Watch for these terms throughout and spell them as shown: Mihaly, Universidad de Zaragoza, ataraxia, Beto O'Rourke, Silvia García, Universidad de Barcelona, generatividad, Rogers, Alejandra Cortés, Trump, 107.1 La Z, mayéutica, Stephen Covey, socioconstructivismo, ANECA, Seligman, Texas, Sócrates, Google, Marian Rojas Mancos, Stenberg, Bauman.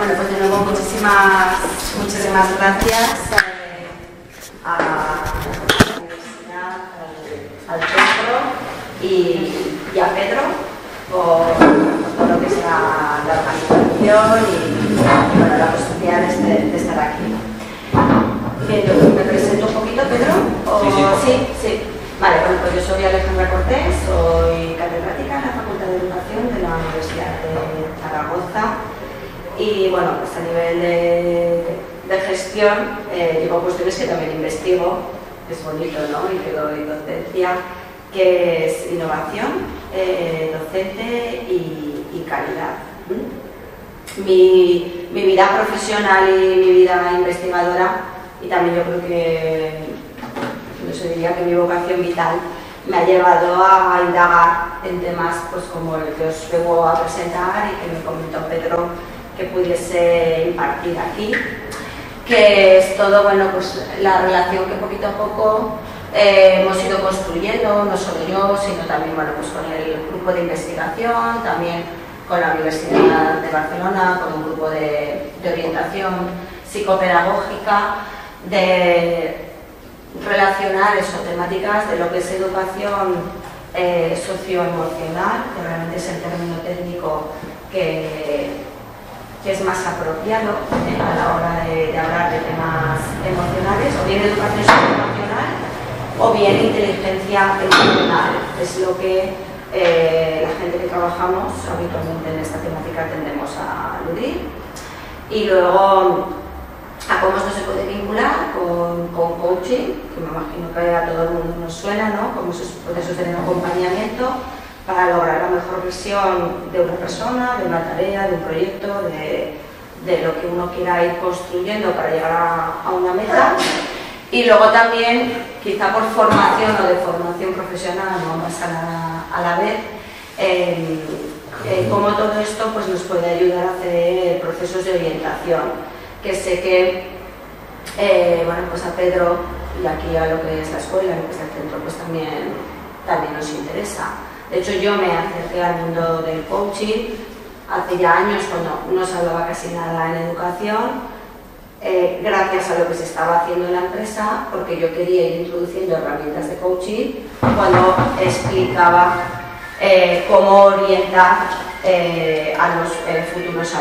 Bueno, pues de nuevo muchísimas gracias a la universidad, al centro y a Pedro por todo lo que es la organización y bueno, la posibilidad de estar aquí. ¿Me presento un poquito, Pedro? Sí. Vale, bueno, pues yo soy Alejandra Cortés, soy catedrática en la Facultad de Educación de la Universidad de Zaragoza. Y bueno, pues a nivel de gestión llevo cuestiones que también investigo, que es bonito, ¿no? Y que doy docencia, que es innovación, docente y calidad. Mi vida profesional y mi vida investigadora, y también yo creo que, no sé, diría que mi vocación vital me ha llevado a indagar en temas pues, como el que os vengo a presentar y que me comentó Pedro que pudiese impartir aquí, que es todo bueno, pues, la relación que poquito a poco hemos ido construyendo, no solo yo, sino también bueno, pues, con el grupo de investigación, también con la Universidad de Barcelona, con un grupo de orientación psicopedagógica, de relacionar esas temáticas de lo que es educación socioemocional, que realmente es el término técnico que es más apropiado a la hora de hablar de temas emocionales, o bien educación socioemocional o bien inteligencia emocional. Es lo que la gente que trabajamos habitualmente en esta temática tendemos a aludir. Y luego a cómo esto se puede vincular con coaching, que me imagino que a todo el mundo nos suena, ¿no? Cómo se puede sostener un acompañamiento para lograr la mejor versión de una persona, de una tarea, de un proyecto, de lo que uno quiera ir construyendo para llegar a una meta. Y luego también, quizá por formación o de formación profesional, no más a la vez, cómo todo esto pues, nos puede ayudar a hacer procesos de orientación. Que sé que, bueno, pues a Pedro y aquí a lo que es la escuela, lo que es el centro, pues también nos interesa. De hecho, yo me acerqué al mundo del coaching hace ya años cuando no se hablaba casi nada en educación, gracias a lo que se estaba haciendo en la empresa, porque yo quería ir introduciendo herramientas de coaching cuando explicaba cómo orientar a los futuros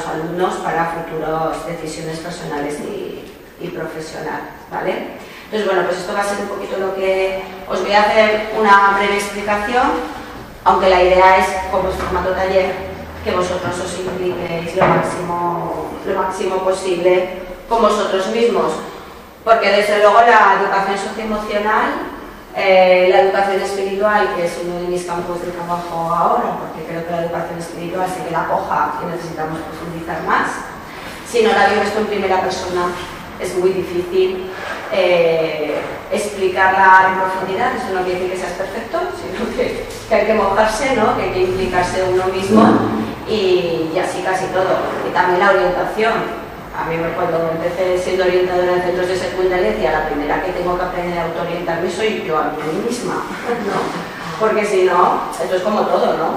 alumnos para futuras decisiones personales y profesionales, ¿vale? Entonces, bueno, pues esto va a ser un poquito lo que os voy a hacer una breve explicación, aunque la idea es, como es formato taller, que vosotros os impliquéis lo máximo posible con vosotros mismos. Porque desde luego la educación socioemocional, la educación espiritual, que es uno de mis campos de trabajo ahora, porque creo que la educación espiritual sí que la coja y necesitamos profundizar más, si no la vives en primera persona, es muy difícil explicarla en profundidad. Eso no quiere decir que seas perfecto, sino que hay que mojarse, ¿no? Que hay que implicarse uno mismo y así casi todo. Y también la orientación. A mí cuando empecé siendo orientadora en centros de secundaria, decía la primera que tengo que aprender a autoorientarme soy yo a mí misma, ¿no? Porque si no, esto es como todo, ¿no?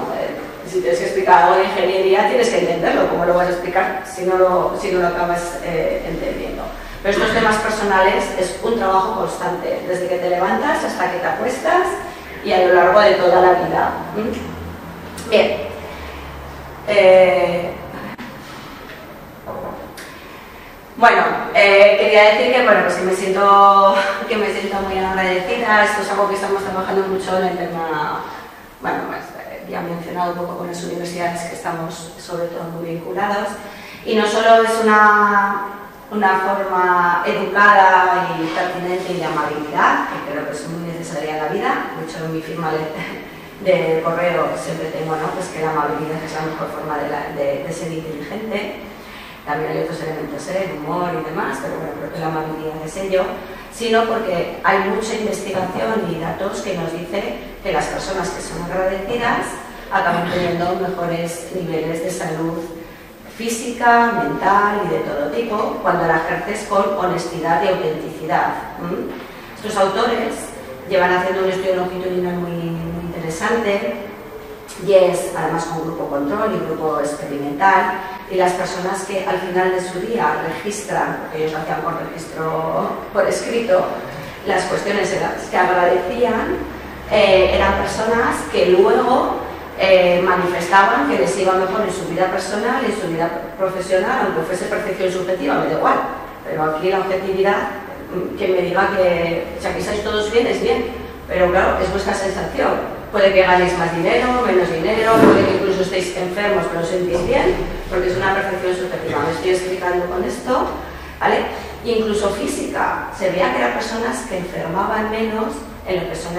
Si tienes que explicar algo de ingeniería, tienes que entenderlo. ¿Cómo lo vas a explicar si no lo acabas entendiendo? Pero estos temas personales es un trabajo constante, desde que te levantas hasta que te acuestas y a lo largo de toda la vida. Bien. Bueno, quería decir que, bueno, pues me siento muy agradecida. Esto es algo que estamos trabajando mucho en el tema, bueno, pues, ya mencionado un poco con las universidades que estamos sobre todo muy vinculados. Y no solo es una forma educada y pertinente y de amabilidad, que creo que es muy necesaria en la vida. De hecho, en mi firma de correo siempre tengo, ¿no? Pues que la amabilidad es la mejor forma de ser inteligente. También hay otros elementos, el humor y demás, pero bueno, creo que la amabilidad es ello. Sino porque hay mucha investigación y datos que nos dice que las personas que son agradecidas acaban teniendo mejores niveles de salud física, mental y de todo tipo, cuando la ejerces con honestidad y autenticidad. Estos autores llevan haciendo un estudio longitudinal muy interesante y es además un grupo control y un grupo experimental, y las personas que al final de su día registran, porque ellos lo hacían por registro por escrito, las cuestiones en las que agradecían, eran personas que luego manifestaban que les iba mejor en su vida personal y en su vida profesional, aunque fuese percepción subjetiva, me da igual, pero aquí la objetividad, que me diga que si aquí estáis todos bien, es bien, pero claro, es vuestra sensación. Puede que ganéis más dinero, menos dinero, puede que incluso estéis enfermos pero os sentís bien, porque es una percepción subjetiva. Me estoy explicando con esto, ¿vale? Incluso física, se veía que eran personas que enfermaban menos en lo que son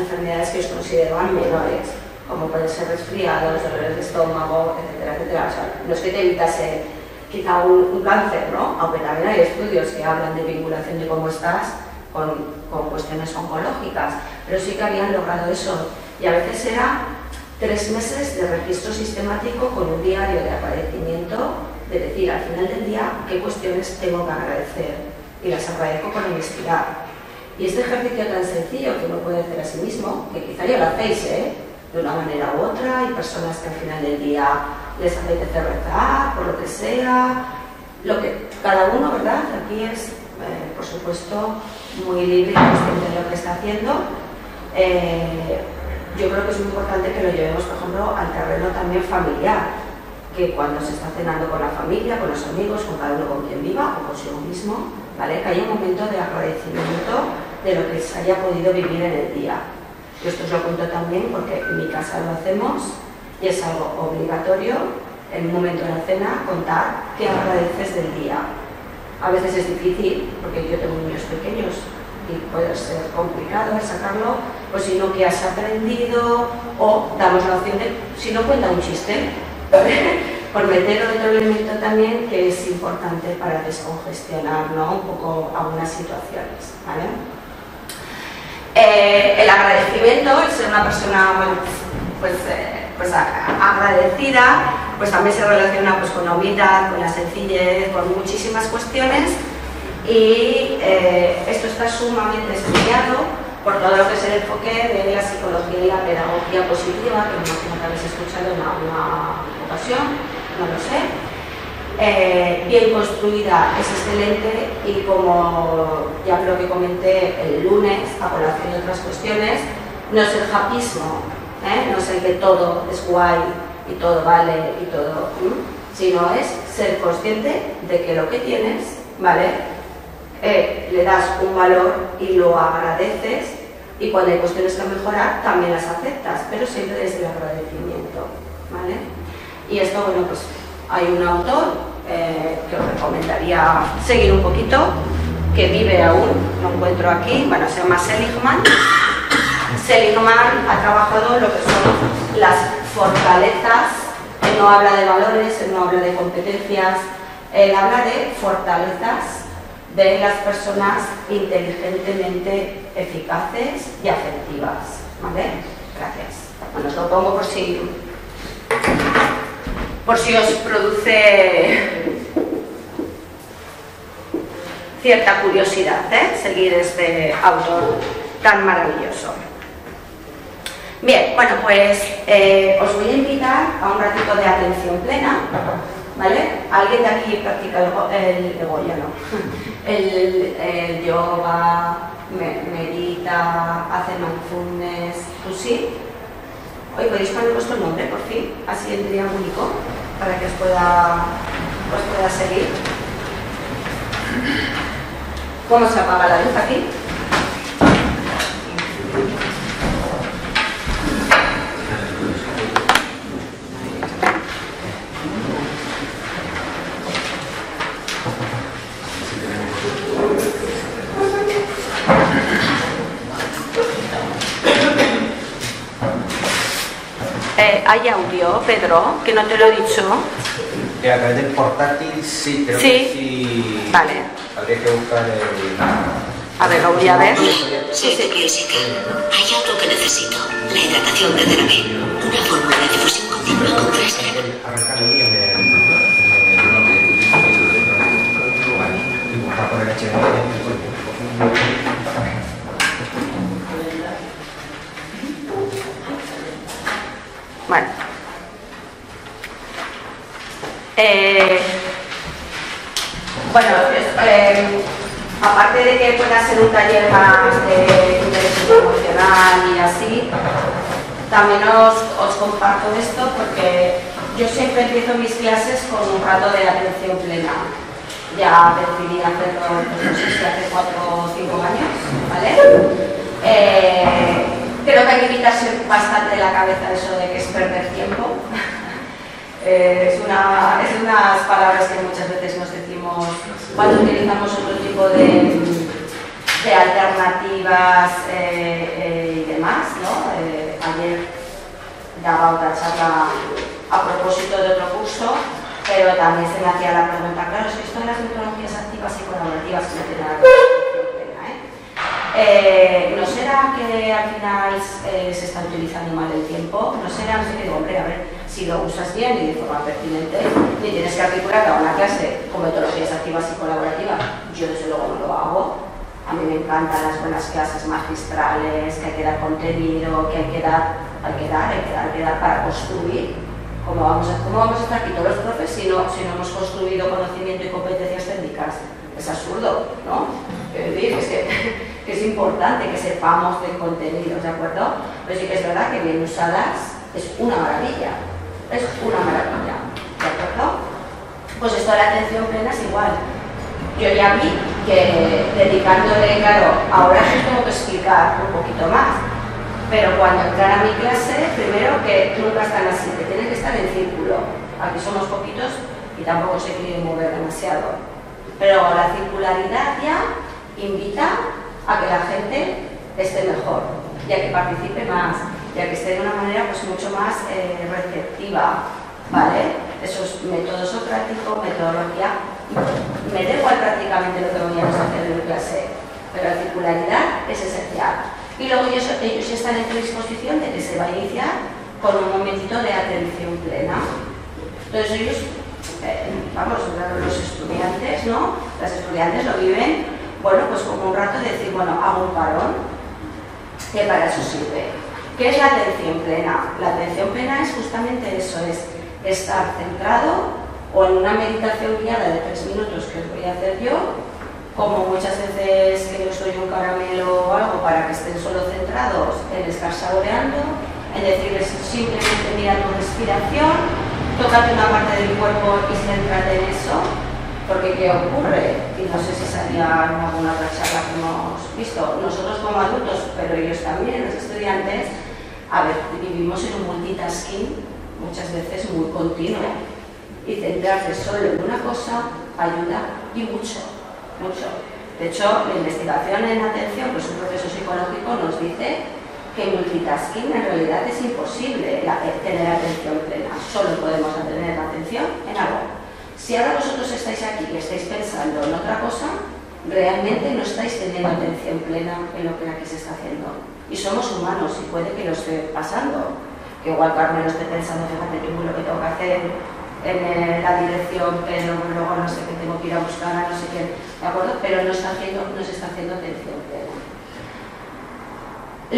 enfermedades que os consideraban menores, como pueden ser resfriados, dolores de estómago, etcétera, etcétera. O sea, no es que te evitase quizá un cáncer, ¿no? Aunque también hay estudios que hablan de vinculación de cómo estás con cuestiones oncológicas, pero sí que habían logrado eso. Y a veces era 3 meses de registro sistemático con un diario de agradecimiento, de decir al final del día qué cuestiones tengo que agradecer y las agradezco con honestidad. Y este ejercicio tan sencillo que uno puede hacer a sí mismo, que quizá ya lo hacéis, ¿eh?, de una manera u otra, hay personas que al final del día les apetece rezar, por lo que sea, lo que cada uno, ¿verdad? Aquí es, por supuesto, muy libre y consciente de lo que está haciendo. Yo creo que es muy importante que lo llevemos, por ejemplo, al terreno también familiar, que cuando se está cenando con la familia, con los amigos, con cada uno con quien viva o consigo mismo, ¿vale?, que haya un momento de agradecimiento de lo que se haya podido vivir en el día. Yo esto os lo cuento también porque en mi casa lo hacemos y es algo obligatorio en un momento de la cena contar qué agradeces del día. A veces es difícil porque yo tengo niños pequeños y puede ser complicado sacarlo, pues si no, que has aprendido, o damos la opción de, si no, cuenta un chiste, por meter otro elemento también que es importante para descongestionar, ¿no?, un poco algunas situaciones, ¿vale? El agradecimiento, el ser una persona pues agradecida, pues también se relaciona pues con la humildad, con la sencillez, con muchísimas cuestiones. Y esto está sumamente estudiado por todo lo que es el enfoque de la psicología y la pedagogía positiva, que me imagino que habéis escuchado en alguna ocasión, no lo sé. Bien construida, es excelente, y como ya creo que comenté el lunes a colación de otras cuestiones, no es el japismo, no es el que todo es guay y todo vale y todo, sino es ser consciente de que lo que tienes, ¿vale?, le das un valor y lo agradeces, y cuando hay cuestiones que mejorar también las aceptas, pero siempre desde el agradecimiento, ¿vale? Y esto, bueno, pues hay un autor que os recomendaría seguir un poquito, que vive aún, lo encuentro aquí, bueno, se llama Seligman. Seligman ha trabajado lo que son las fortalezas. Él no habla de valores, él no habla de competencias, él habla de fortalezas de las personas inteligentemente eficaces y afectivas, ¿vale? Gracias. Bueno, os lo pongo por si os produce cierta curiosidad, ¿eh?, seguir este autor tan maravilloso. Bien, bueno, pues os voy a invitar a un ratito de atención plena, ¿vale? ¿Alguien de aquí practica el yoga, medita, hace mindfulness? ¿Tú sí? Hoy podéis poner vuestro nombre, por fin, así el día único, para que os pueda seguir. ¿Cómo se apaga la luz aquí? Hay audio, Pedro, que no te lo he dicho. A través del portátil, sí, creo que sí. Vale. Habría que buscar el... A ver, lo voy a ver. Soy Perclísica. Hay algo que necesito. La hidratación de Derabé. Una fórmula de difusión continua con contraste. Bueno. Aparte de que pueda ser un taller más de interés emocional y así, también os comparto esto porque yo siempre empiezo mis clases con un rato de atención plena. Ya decidí hacerlo, no sé si hace 4 o 5 años, ¿vale? Creo que hay que quitarse bastante la cabeza eso de que es perder tiempo. Es unas palabras que muchas veces nos decimos cuando utilizamos otro tipo de alternativas y demás, ¿no? Ayer daba otra charla a propósito de otro curso, pero también se me hacía la pregunta, claro, es que esto de las metodologías activas y colaborativas no tiene nada que ver, ¿no será que al final se está utilizando mal el tiempo? No será, no sé qué, digo, hombre, a ver, si lo usas bien y de forma pertinente, ni tienes que articular cada una clase con metodologías activas y colaborativas. Yo desde luego no lo hago. A mí me encantan las buenas clases magistrales, que hay que dar contenido, que hay que dar para construir. ¿Cómo vamos a estar aquí todos los profes si no hemos construido conocimiento y competencias técnicas? Es absurdo, ¿no? Quiero decir, que es importante que sepamos de contenidos, ¿de acuerdo? Pero sí que es verdad que bien usadas es una maravilla. Es una maravilla, ¿de acuerdo? Pues esto de la atención plena es igual. Yo ya vi que dedicándole, claro, ahora sí tengo que explicar un poquito más, pero cuando entrar a mi clase, primero que nunca están así, que tienen que estar en círculo. Aquí somos poquitos y tampoco se quieren mover demasiado. Pero la circularidad ya invita a que la gente esté mejor, ya que participe más, ya que esté de una manera pues mucho más receptiva, ¿vale? Esos métodos socráticos, metodología, me da igual prácticamente lo que vayamos a hacer en clase, pero la circularidad es esencial. Y luego ellos están en predisposición de que se va a iniciar con un momentito de atención plena. Entonces ellos, los estudiantes, ¿no? Las estudiantes lo viven, bueno, pues como un rato de decir, bueno, hago un parón, que para eso sirve. ¿Qué es la atención plena? La atención plena es justamente eso, es estar centrado o en una meditación guiada de 3 minutos que os voy a hacer yo, como muchas veces que yo soy un caramelo o algo para que estén solo centrados en estar saboreando, en decirles simplemente mira tu respiración, tócate una parte del cuerpo y céntrate en eso, porque ¿qué ocurre? Y no sé si salía en alguna otra charla que hemos visto, nosotros como adultos, pero ellos también, los estudiantes, a ver, vivimos en un multitasking muchas veces muy continuo y centrarse solo en una cosa ayuda y mucho. De hecho, la investigación en atención, pues un proceso psicológico nos dice que multitasking en realidad es imposible tener atención plena. Solo podemos tener atención en algo. Si ahora vosotros estáis aquí y estáis pensando en otra cosa, realmente no estáis teniendo atención plena en lo que aquí se está haciendo. Y somos humanos y puede que lo esté pasando. Que igual Carmen lo esté pensando, fíjate que lo que tengo que hacer en la dirección, pero luego no sé qué tengo que ir a buscar, a no sé qué, ¿de acuerdo? Pero no se está haciendo atención plena.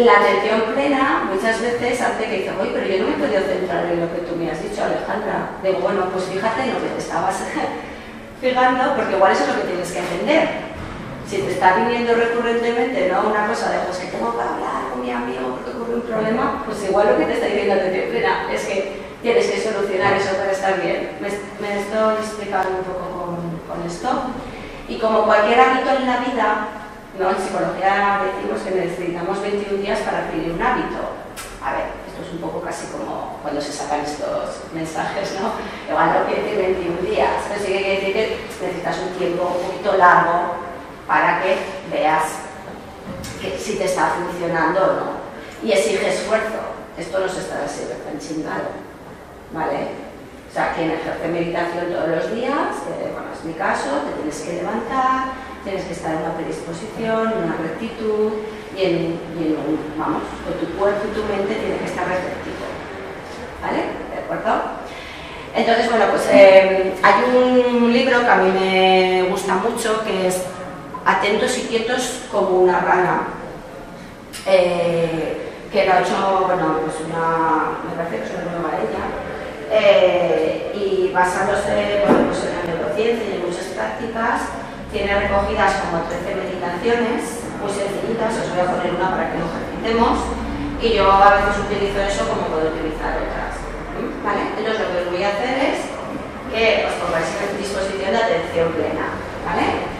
La atención plena muchas veces hace que dices, oye, pero yo no me he podido centrar en lo que tú me has dicho, Alejandra. Digo, bueno, pues fíjate en lo que te estabas fijando, porque igual eso es lo que tienes que entender. Si te está viniendo recurrentemente, ¿no? Una cosa de, pues que tengo que hablar con mi amigo porque ocurre un problema, pues igual lo que te está diciendo atención plena es que tienes que solucionar eso para estar bien. Me estoy explicando un poco con esto. Y como cualquier hábito en la vida, ¿no? En psicología decimos que necesitamos 21 días para adquirir un hábito. A ver, esto es un poco casi como cuando se sacan estos mensajes, ¿no? Igual no quiere decir 21 días, pero sí que quiere decir que necesitas un tiempo un poquito largo para que veas que si te está funcionando o no. Y exige esfuerzo. Esto no se está haciendo tan chingado. ¿Vale? O sea, quien ejerce meditación todos los días, bueno, es mi caso, te tienes que levantar, tienes que estar en una predisposición, en una rectitud y con tu cuerpo y tu mente tiene que estar receptivo. ¿Vale? ¿De acuerdo? Entonces, bueno, pues hay un libro que a mí me gusta mucho que es Atentos y quietos como una rana. Que lo ha hecho, bueno, pues me parece que es una basándose pues, en la neurociencia y en muchas prácticas, tiene recogidas como 13 meditaciones muy sencillitas, os voy a poner una para que nos ejercitemos, y yo a veces utilizo eso como puedo utilizar otras. ¿Vale? Entonces lo que os voy a hacer es que os pongáis en disposición de atención plena. ¿Vale?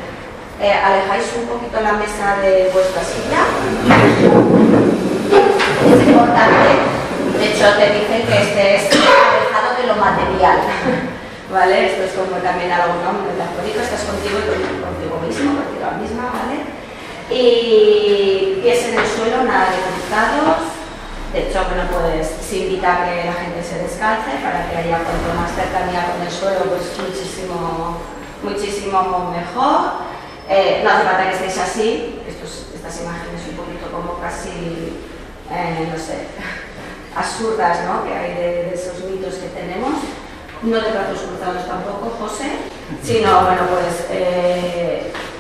Alejáis un poquito la mesa de vuestra silla. Es importante, de hecho te dicen que este es alejado de lo material. ¿Vale? Esto es como también algo, ¿no? Metafórico, estás contigo y contigo mismo, contigo misma, ¿vale? Y pies en el suelo, nada de cruzados. De hecho, bueno, pues se invita a que la gente se descalce para que haya cuanto más cercanía con el suelo, pues muchísimo, muchísimo mejor. No hace falta que estéis así, estas imágenes un poquito como casi, no sé, absurdas, ¿no? Que hay de esos mitos que tenemos. No de brazos cruzados tampoco, José, sino, bueno, pues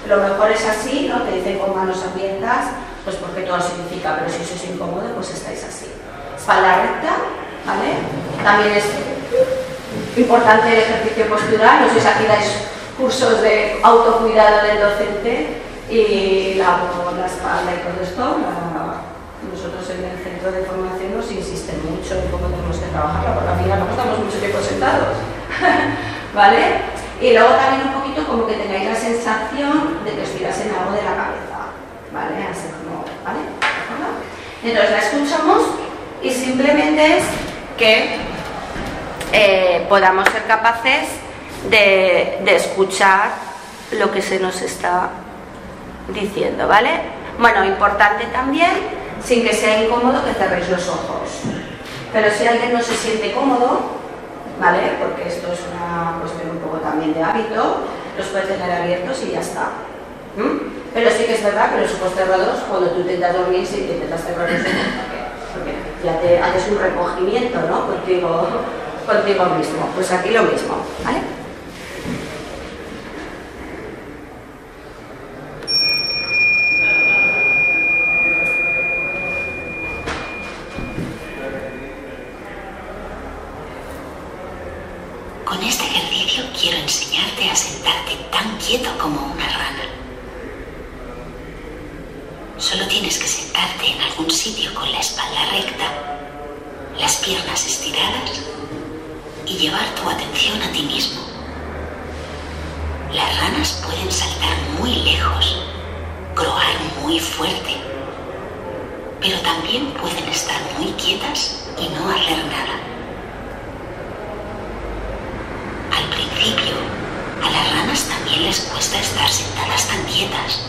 lo mejor es así, ¿no? Te dicen con manos abiertas, pues porque todo significa, pero si sois incómodos, pues estáis así. Espalda recta, ¿vale? También es importante el ejercicio postural, no sé si aquí dais cursos de autocuidado del docente y la espalda y todo esto. Nosotros en el centro de formación nos insisten mucho en cómo tenemos que trabajarlo, porque al final no estamos mucho tiempo sentados. ¿Vale? Y luego también un poquito como que tengáis la sensación de que os tiras en algo de la cabeza. ¿Vale? Así como, ¿vale? Entonces la escuchamos y simplemente es que podamos ser capaces de escuchar lo que se nos está diciendo. ¿Vale? Bueno, importante también, sin que sea incómodo, que cerréis los ojos. Pero si alguien no se siente cómodo, ¿vale? Porque esto es una cuestión un poco también de hábito, los puedes tener abiertos y ya está. ¿Mm? Pero sí que es verdad que los ojos cerrados, cuando tú intentas dormir, si te intentas cerrar los ojos, porque ya te haces un recogimiento, ¿no? Contigo mismo. Pues aquí lo mismo, ¿vale? Con este ejercicio quiero enseñarte a sentarte tan quieto como una rana. Solo tienes que sentarte en algún sitio con la espalda recta, las piernas estiradas y llevar tu atención a ti mismo. Las ranas pueden saltar muy lejos, croar muy fuerte, pero también pueden estar muy quietas y no hacer nada. Al principio, a las ranas también les cuesta estar sentadas tan quietas.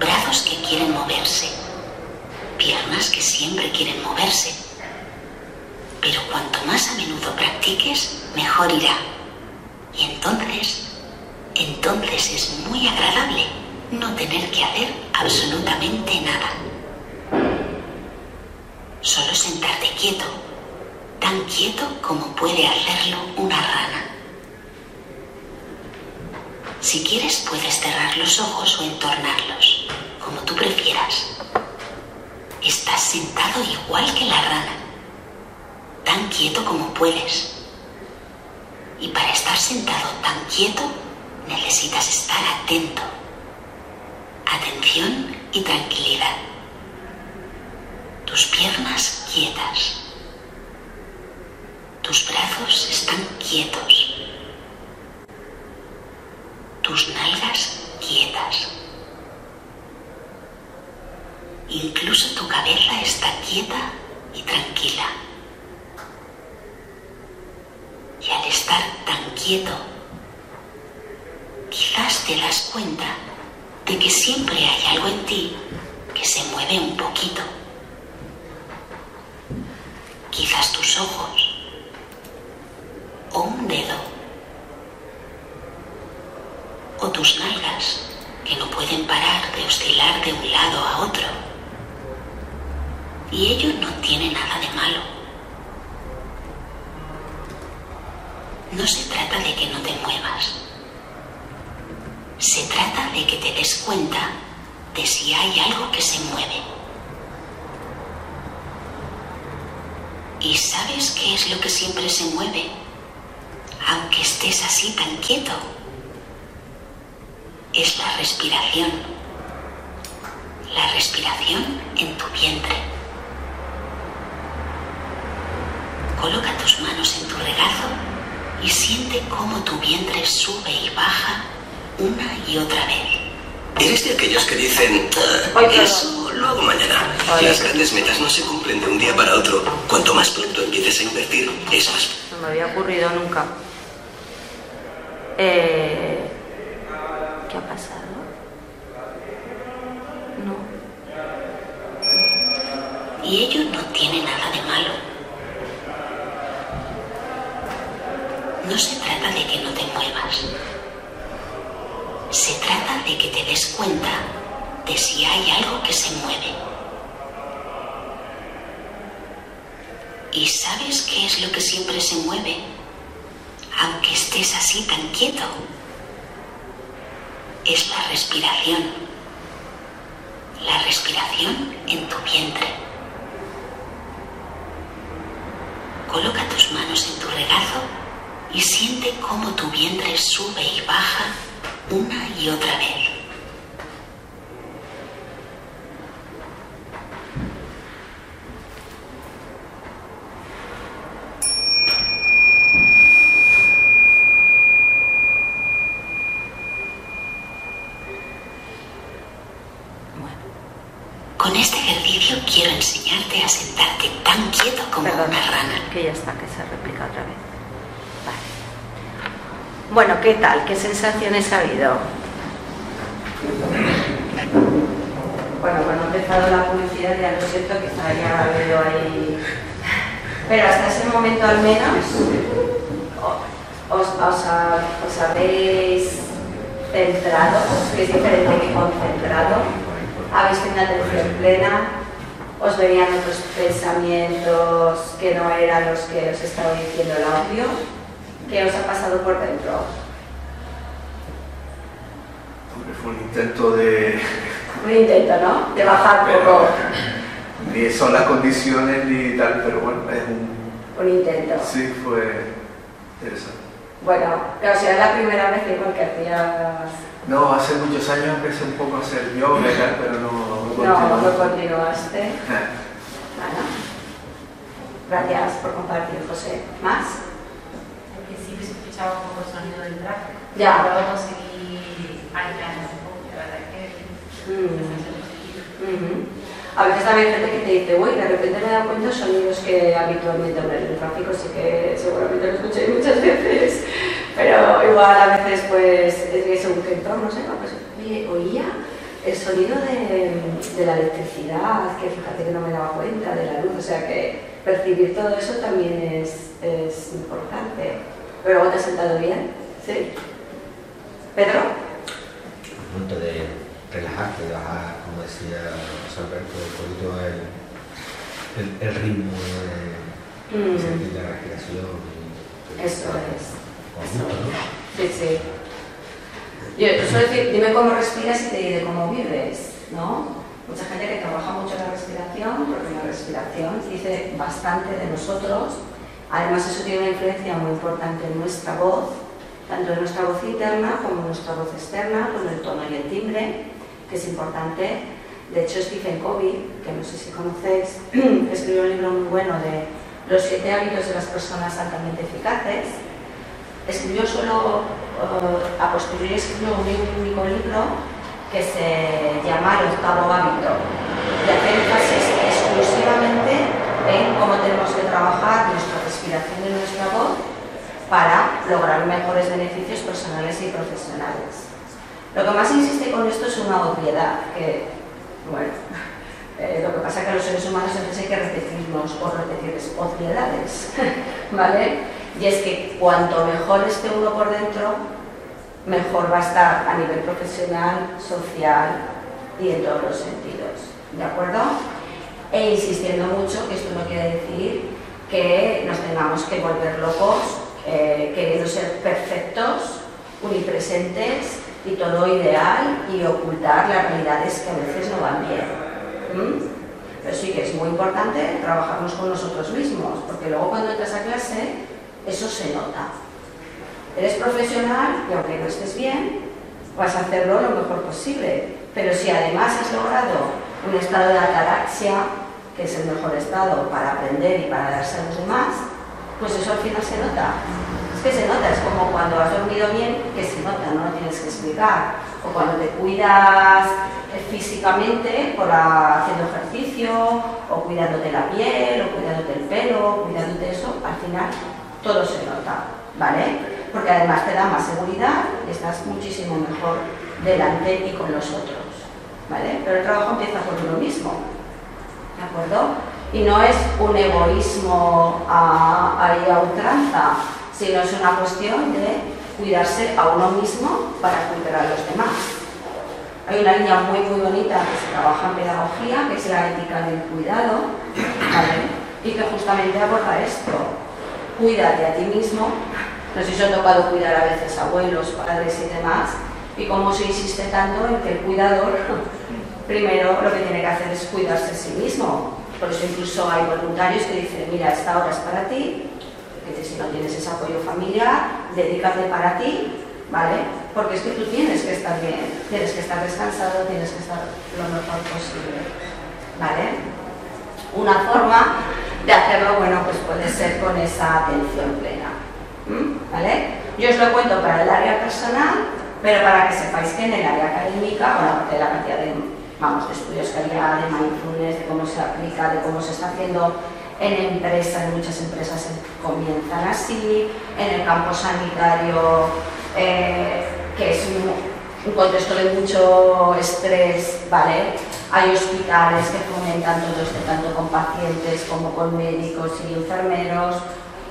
Brazos que quieren moverse, piernas que siempre quieren moverse. Pero cuanto más a menudo practiques, mejor irá. Y entonces es muy agradable no tener que hacer absolutamente nada. Solo sentarte quieto, tan quieto como puede hacerlo una rana. Si quieres, puedes cerrar los ojos o entornarlos, como tú prefieras. Estás sentado igual que la rana, tan quieto como puedes. Y para estar sentado tan quieto, necesitas estar atento. Atención y tranquilidad. Tus piernas quietas. Tus brazos están quietos. Tus nalgas quietas. Incluso tu cabeza está quieta y tranquila. Y al estar tan quieto, quizás te das cuenta de que siempre hay algo en ti que se mueve un poquito. Quizás tus ojos, o un dedo, o tus nalgas, que no pueden parar de oscilar de un lado a otro. Y ello no tiene nada de malo. No se trata de que no te muevas. Se trata de que te des cuenta de si hay algo que se mueve. ¿Y sabes qué es lo que siempre se mueve? aunque estés así tan quieto, es la respiración. La respiración en tu vientre. Coloca tus manos en tu regazo y siente cómo tu vientre sube y baja una y otra vez. ¿Eres de aquellos que dicen, eso lo hago mañana? Las grandes metas no se cumplen de un día para otro. Cuanto más pronto empieces a invertir, es más... No me había ocurrido nunca. ¿Qué ha pasado? No. Y ello no tiene nada de malo. No se trata de que no te muevas. Se trata de que te des cuenta de si hay algo que se mueve. ¿Y sabes qué es lo que siempre se mueve, aunque estés así tan quieto? Es la respiración. La respiración en tu vientre. Coloca tus manos en tu regazo y siente cómo tu vientre sube y baja una y otra vez. Bueno. Con este ejercicio quiero enseñarte a sentarte tan quieto como una rana. Que ya está, que se replica otra vez. Bueno, ¿qué tal? ¿Qué sensaciones ha habido? Bueno, cuando ha empezado la publicidad ya lo siento que estaría habido ahí... Pero hasta ese momento al menos os habéis centrado, que es diferente que concentrado, habéis tenido atención plena, os venían otros pensamientos que no eran los que os estaba diciendo el audio. ¿Qué os ha pasado por dentro? Fue un intento de... Un intento, ¿no? De bajar un poco. Ni son las condiciones ni tal, pero bueno, es un... Un intento. Sí, fue interesante. Bueno, o sea, es la primera vez que hacías... No, hace muchos años empecé un poco a hacer yoga, pero no continuaste. Bueno. Gracias por compartir, José. ¿Más? Un poco el sonido del tráfico, luego conseguí aislar un poco, la verdad que A veces también hay gente que te dice, uy, de repente me he dado cuenta de sonidos que habitualmente en el tráfico, así que seguramente lo escuché muchas veces, pero igual a veces pues es según qué entorno, no sé, pues oía el sonido de la electricidad, que fíjate que no me daba cuenta, de la luz, o sea que percibir todo eso también es importante. Pero luego te has sentado bien, ¿sí? ¿Pedro? El punto de relajarte, de bajar, como decía Alberto, un poquito el ritmo de sentir la respiración. Eso es. Eso. Sí, sí. Yo suelo decir, dime cómo respiras y te diré cómo vives, ¿no? Mucha gente que trabaja mucho la respiración, porque la respiración dice bastante de nosotros. Además, eso tiene una influencia muy importante en nuestra voz, tanto en nuestra voz interna como en nuestra voz externa, con el tono y el timbre, que es importante. De hecho, Stephen Covey, que no sé si conocéis, escribió un libro muy bueno de los 7 hábitos de las personas altamente eficaces. Escribió solo, a posteriori escribió un único libro que se llama El 8º hábito, de hacer énfasis exclusivamente en cómo tenemos que trabajar nuestra respiración y nuestra voz para lograr mejores beneficios personales y profesionales. Lo que más insiste con esto es una obviedad, que, bueno, lo que pasa es que los seres humanos entonces hay que repetir obviedades, ¿vale? Y es que cuanto mejor esté uno por dentro, mejor va a estar a nivel profesional, social y en todos los sentidos, ¿de acuerdo? E insistiendo mucho que esto no quiere decir que nos tengamos que volver locos, queriendo ser perfectos, unipresentes y todo ideal y ocultar las realidades que a veces no van bien. Pero sí que es muy importante trabajarnos con nosotros mismos, porque luego cuando entras a clase eso se nota. Eres profesional y aunque no estés bien, vas a hacerlo lo mejor posible. Pero si además has logrado un estado de ataraxia, que es el mejor estado para aprender y para darse a los demás, pues eso al final se nota. Es que se nota, es como cuando has dormido bien, que se nota, no lo tienes que explicar. O cuando te cuidas físicamente por haciendo ejercicio, o cuidándote la piel, o cuidándote el pelo, cuidándote eso, al final todo se nota, ¿vale? Porque además te da más seguridad y estás muchísimo mejor delante y con los otros, ¿vale? Pero el trabajo empieza por uno mismo, ¿de acuerdo? Y no es un egoísmo a ultranza, sino es una cuestión de cuidarse a uno mismo para cuidar a los demás. Hay una línea muy bonita que se trabaja en pedagogía, que es la ética del cuidado, ¿vale? Y que justamente aborda esto. Cuídate a ti mismo. No sé si os ha tocado cuidar a veces abuelos, padres y demás, y como se insiste tanto en que el cuidador primero lo que tiene que hacer es cuidarse a sí mismo. Por eso incluso hay voluntarios que dicen, mira, esta hora es para ti, que si no tienes ese apoyo familiar, dedícate para ti, ¿vale? Porque es que tú tienes que estar bien, tienes que estar descansado, tienes que estar lo mejor posible, ¿vale? Una forma de hacerlo, bueno, pues puede ser con esa atención plena. ¿Vale? Yo os lo cuento para el área personal, pero para que sepáis que en el área académica, bueno, aparte de la cantidad de estudios que había de mindfulness, de cómo se aplica, de cómo se está haciendo en empresas, en muchas empresas comienzan así, en el campo sanitario, que es un contexto de mucho estrés, ¿vale? Hay hospitales que fomentan todo esto, tanto con pacientes como con médicos y enfermeros.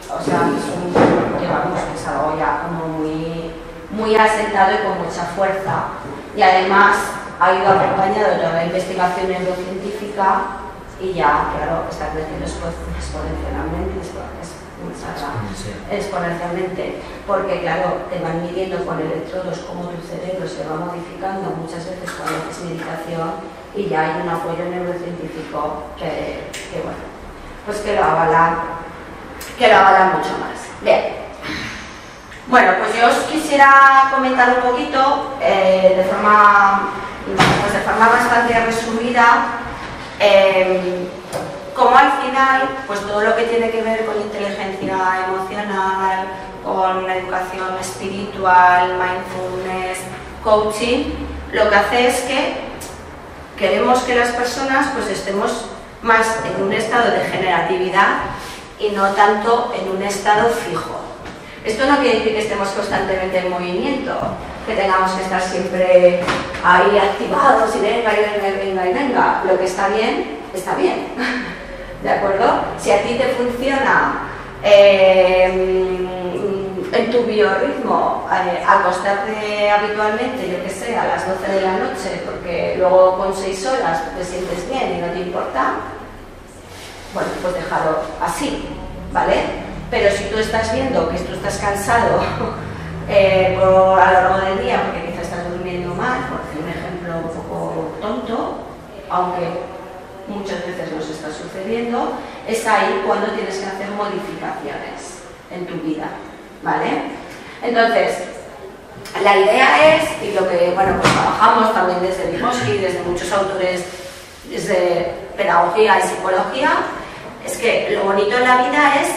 O sea, es un, digamos, que es algo ya como muy asentado y con mucha fuerza. Y además ha ido acompañado de una investigación neurocientífica y ya, claro, está creciendo exponencialmente, porque claro, te van midiendo con electrodos cómo tu cerebro se va modificando muchas veces cuando haces meditación, y ya hay un apoyo neurocientífico que bueno, pues que lo avalan. Que lo hablan mucho más. Bien. Bueno, pues yo os quisiera comentar un poquito, de forma bastante resumida, cómo al final, pues todo lo que tiene que ver con inteligencia emocional, con educación espiritual, mindfulness, coaching, lo que hace es que queremos que las personas pues estemos más en un estado de generatividad y no tanto en un estado fijo. Esto no quiere decir que estemos constantemente en movimiento, que tengamos que estar siempre ahí activados y venga. Lo que está bien, ¿de acuerdo? Si a ti te funciona en tu biorritmo acostarte habitualmente, yo que sé, a las 12 de la noche, porque luego con 6 horas te sientes bien y no te importa, bueno, pues dejarlo así, ¿vale? Pero si tú estás viendo que tú estás cansado a lo largo del día, porque quizás estás durmiendo mal, por decir un ejemplo un poco tonto, aunque muchas veces nos está sucediendo, es ahí cuando tienes que hacer modificaciones en tu vida, ¿vale? Entonces, la idea es, y lo que, bueno, pues trabajamos también desde Mihaly, desde muchos autores, desde pedagogía y psicología, es que lo bonito en la vida es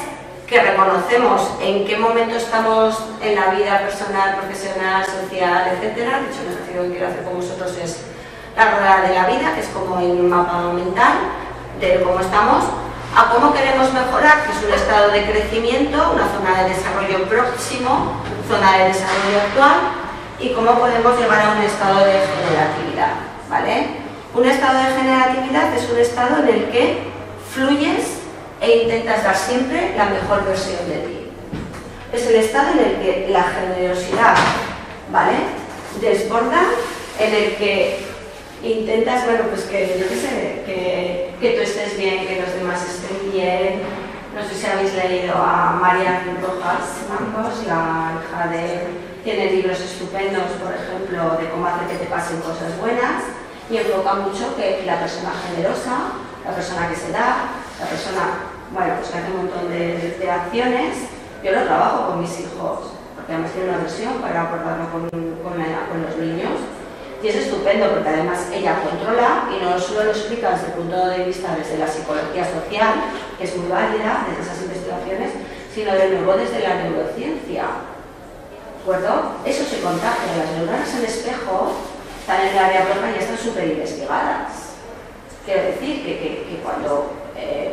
que reconocemos en qué momento estamos en la vida personal, profesional, social, etc. De hecho, el ejercicio que quiero hacer con vosotros es la rueda de la vida, que es como un mapa mental de cómo estamos, a cómo queremos mejorar, que es un estado de crecimiento, una zona de desarrollo próximo, zona de desarrollo actual, y cómo podemos llevar a un estado de generatividad, ¿vale? Un estado de generatividad es un estado en el que fluyes e intentas dar siempre la mejor versión de ti. Es el estado en el que la generosidad, ¿vale?, desborda, en el que intentas, bueno, pues que, yo qué sé, que tú estés bien, que los demás estén bien. No sé si habéis leído a Marian Rojas Mancos, la hija de... Tiene libros estupendos, por ejemplo, de cómo hacer que te pasen cosas buenas. Y enfoca mucho que la persona generosa, la persona que se da, la persona, bueno, pues que hace un montón de acciones. Yo lo trabajo con mis hijos, Podemos tener una versión para abordarlo con los niños. Y es estupendo porque además ella controla y no solo lo explica desde el punto de vista desde la psicología social, que es muy válida desde esas investigaciones, sino de nuevo desde la neurociencia. ¿De acuerdo? Eso se contagia. Las neuronas en espejo están en el área plana y están súper investigadas. Quiero decir que cuando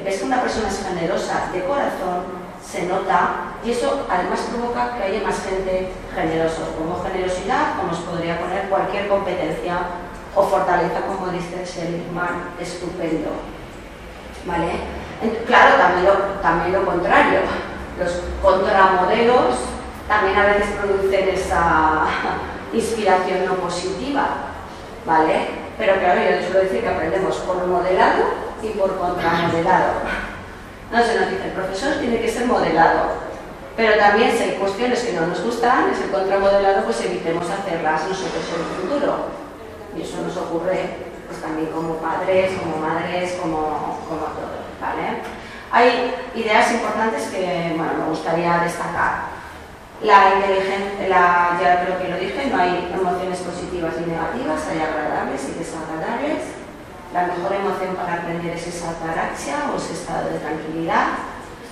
ves que una persona es generosa de corazón, se nota, y eso además provoca que haya más gente generosa. Como generosidad, como os podría poner cualquier competencia o fortaleza, como dice Seligman, estupendo, ¿vale? Claro, también lo contrario, los contramodelos también a veces producen esa inspiración no positiva, ¿vale? Pero claro, yo les suelo decir que aprendemos por modelado y por contramodelado. No se nos dice, el profesor tiene que ser modelado, pero también si hay cuestiones que no nos gustan, es el contramodelado, pues evitemos hacerlas nosotros en el futuro. Y eso nos ocurre pues también como padres, como madres, como todos, ¿vale? Hay ideas importantes que, bueno, me gustaría destacar. La inteligencia, ya creo que lo dije, no hay emociones positivas ni negativas, hay agradables y desagradables. La mejor emoción para aprender es esa ataraxia o ese estado de tranquilidad.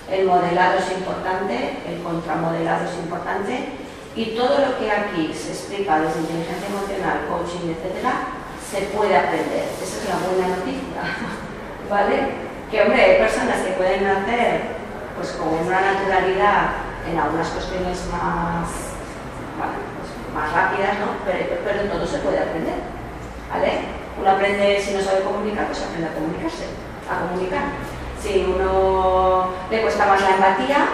El modelado es importante, el contramodelado es importante, y todo lo que aquí se explica desde inteligencia emocional, coaching, etcétera, se puede aprender. Esa es la buena noticia, ¿vale? Que, hombre, hay personas que pueden hacer pues con una naturalidad en algunas cuestiones más, bueno, pues, más rápidas, ¿no? Pero todo se puede aprender, ¿vale? Uno aprende, si no sabe comunicar, pues aprende a comunicarse, a comunicar. Si uno le cuesta más la empatía,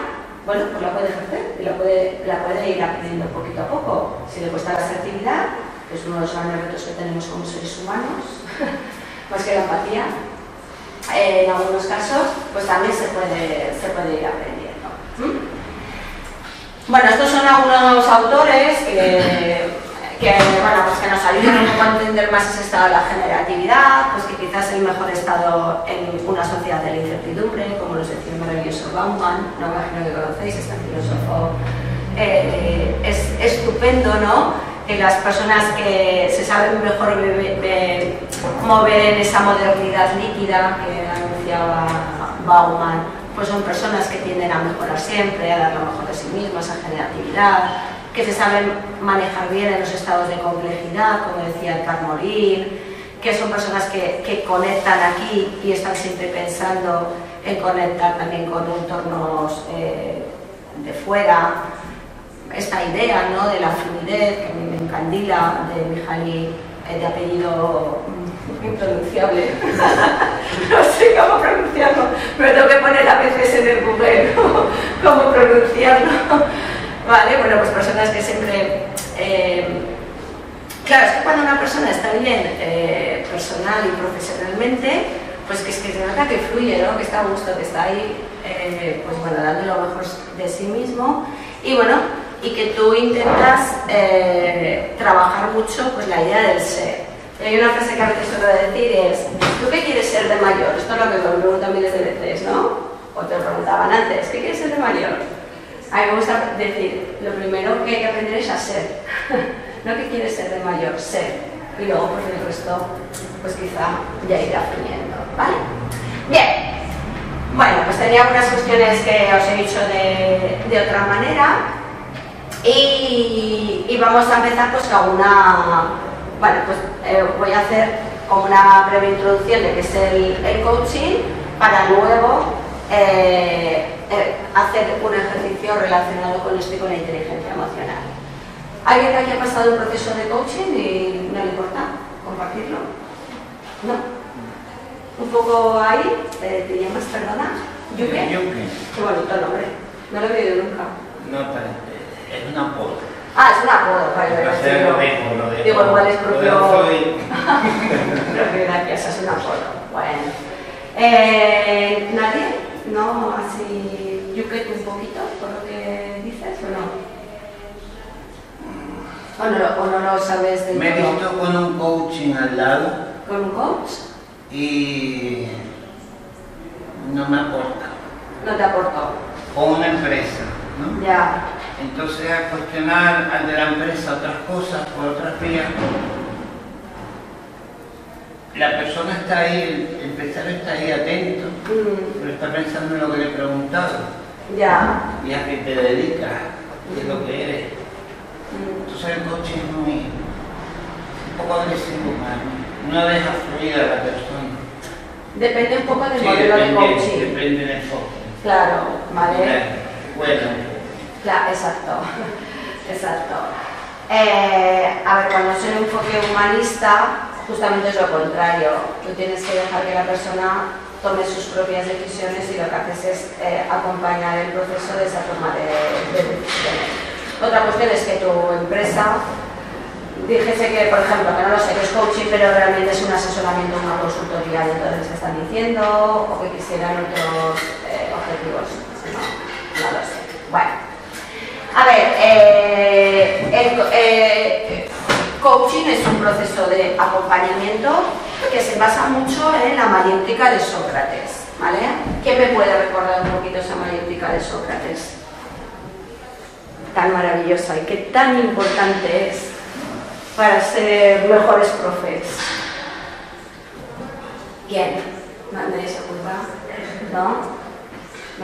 bueno, pues la puede ejercer y la puede ir aprendiendo poquito a poco. Si le cuesta la asertividad, que es uno de los grandes retos que tenemos como seres humanos, más que la empatía, en algunos casos, pues también se puede ir aprendiendo. Bueno, estos son algunos autores que bueno, pues que nos ayudan a entender más ese estado de la generatividad, pues que quizás es el mejor estado en una sociedad de la incertidumbre, como nos decía el maravilloso Bauman, no me imagino que conocéis, este filósofo es estupendo, ¿no? Que las personas que se saben mejor mover en esa modernidad líquida que anunciaba Bauman, pues son personas que tienden a mejorar siempre, a dar lo mejor de sí mismas, a generatividad, que se saben manejar bien en los estados de complejidad, como decía el Carmolín, que son personas que conectan aquí y están siempre pensando en conectar también con entornos de fuera. Esta idea, ¿no?, de la fluidez, que a mí me encandila, de Mihaly, de apellido impronunciable, no sé cómo pronunciarlo, pero tengo que poner a veces en el Google, ¿no?, cómo pronunciarlo. Vale, bueno, pues personas que siempre... claro, es que cuando una persona está bien personal y profesionalmente, pues que es que se nota que fluye, ¿no?, que está a gusto, que está ahí, pues bueno, dando lo mejor de sí mismo. Y bueno, y que tú intentas trabajar mucho pues la idea del ser. Y hay una frase que a veces suelo decir es, ¿tú qué quieres ser de mayor? Esto es lo que me preguntan miles de veces, ¿no? O te lo preguntaban antes, ¿qué quieres ser de mayor? A mí me gusta decir, lo primero que hay que aprender es a ser, no que quieres ser de mayor, ser, y luego por el resto, pues quizá ya irá fluyendo, ¿vale? Bien, bueno, pues tenía algunas cuestiones que os he dicho de otra manera, y vamos a empezar pues con una, bueno, pues voy a hacer como una breve introducción de qué es el coaching, para luego hacer un ejercicio relacionado con esto y con la inteligencia emocional. ¿Alguien de aquí ha pasado un proceso de coaching y no le importa compartirlo? ¿No? Un poco ahí, ¿te llamas, perdona? ¿Yuke? Qué bonito nombre, no lo he oído nunca. No, es un apodo. Ah, es un apodo, vale. Digo, igual es propio... Gracias, es un apodo, bueno. ¿Nadie? ¿No? Así, yo creo que un poquito, por lo que dices, ¿o no? ¿O no lo sabes de todo? Me he visto con un coaching al lado. ¿Con un coach? Y no me aporta. ¿No te aportó? O una empresa, ¿no? Ya. entonces a cuestionar al de la empresa otras cosas por otras vías, la persona está ahí, el empresario está ahí atento, pero está pensando en lo que le he preguntado. Ya. Y a qué te dedicas, qué es lo que eres. Entonces el coche es muy, un poco agresivo, no deja fluir a la persona. Depende un poco del modelo de coaching. Depende del enfoque. Claro, vale. Bueno. Claro, exacto. Exacto. A ver, cuando es un enfoque humanista, justamente es lo contrario. Tú tienes que dejar que la persona tome sus propias decisiones y lo que haces es acompañar el proceso de esa toma de decisiones. Otra cuestión es que tu empresa, dijese que, por ejemplo, que no lo sé, que es coaching, pero realmente es un asesoramiento, una consultoría, y entonces que están diciendo, o que quisieran otros objetivos. No lo sé. Bueno. A ver, coaching es un proceso de acompañamiento que se basa mucho en la mayéutica de Sócrates, ¿vale? ¿Quién me puede recordar un poquito esa mayéutica de Sócrates? Tan maravillosa y que tan importante es para ser mejores profes. ¿Quién? ¿Nadie se ocupa? ¿No?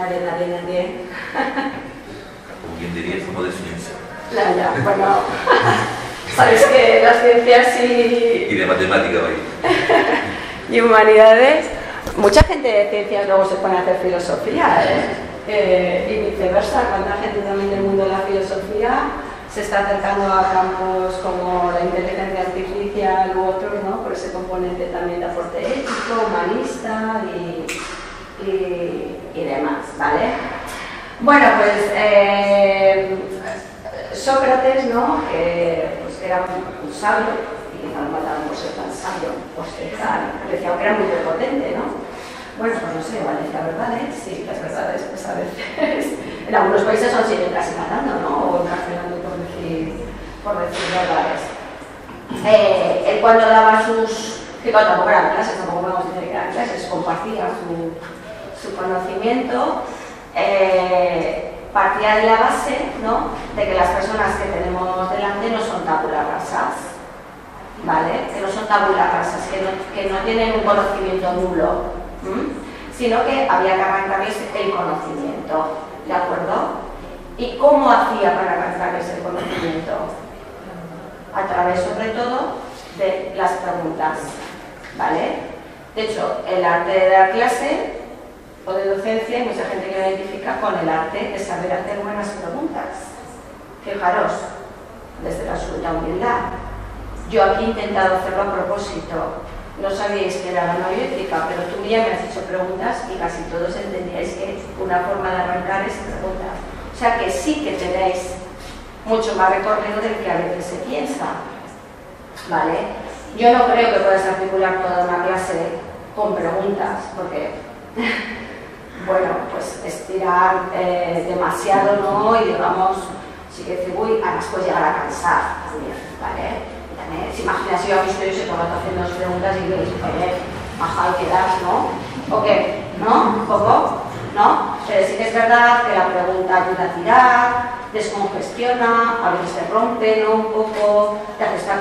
Nadie. Como quien diría, es como de ciencia. Ya, bueno. Sabes que las ciencias y de matemática hoy. Y humanidades. Mucha gente de ciencias luego se pone a hacer filosofía, y viceversa. Cuánta gente también del mundo de la filosofía se está acercando a campos como la inteligencia artificial u otros, ¿no? Por ese componente también de aporte ético, humanista y demás, ¿vale? Bueno, pues Sócrates, ¿no? Era un sabio, y no lo mataron por ser tan sabio, por ser tan, decía que era muy prepotente, ¿no? Bueno, pues no sé, vale, la verdad es, sí, las verdades, pues a veces, en algunos países son siguen casi matando, ¿no? O encarcelando por decir verdades. Él cuando daba sus, que tampoco eran clases, tampoco podemos decir que eran clases, compartía su conocimiento, partía de la base, ¿no?, de que las personas que tenemos delante no son tabula rasa, ¿vale? Que no son tabula rasa, que no tienen un conocimiento nulo, sino que había que arrancarles el conocimiento, ¿de acuerdo? ¿Y cómo hacía para arrancarles el conocimiento? A través, sobre todo, de las preguntas, ¿vale? De hecho, el arte de dar clase o de docencia, hay mucha gente que lo identifica con el arte de saber hacer buenas preguntas. Fijaros, desde la absoluta humildad. Yo aquí he intentado hacerlo a propósito. No sabíais que era la mayéutica, pero tú ya me has hecho preguntas y casi todos entendíais que una forma de arrancar es preguntar. O sea que sí que tenéis mucho más recorrido del que a veces se piensa, ¿vale? Yo no creo que puedas articular toda una clase con preguntas, porque bueno, pues estirar demasiado, ¿no? Y digamos, sí que decir, uy, a las puedes llegar a cansar también, ¿vale? También, si imaginas, yo a mí estoy por rato haciendo las preguntas y yo digo, oye, baja y quedas, ¿no? ¿O qué? ¿No? ¿Un poco? ¿No? Pero sí que es verdad que la pregunta ayuda a tirar, descongestiona, a veces se rompe, ¿no? Un poco, te hace estar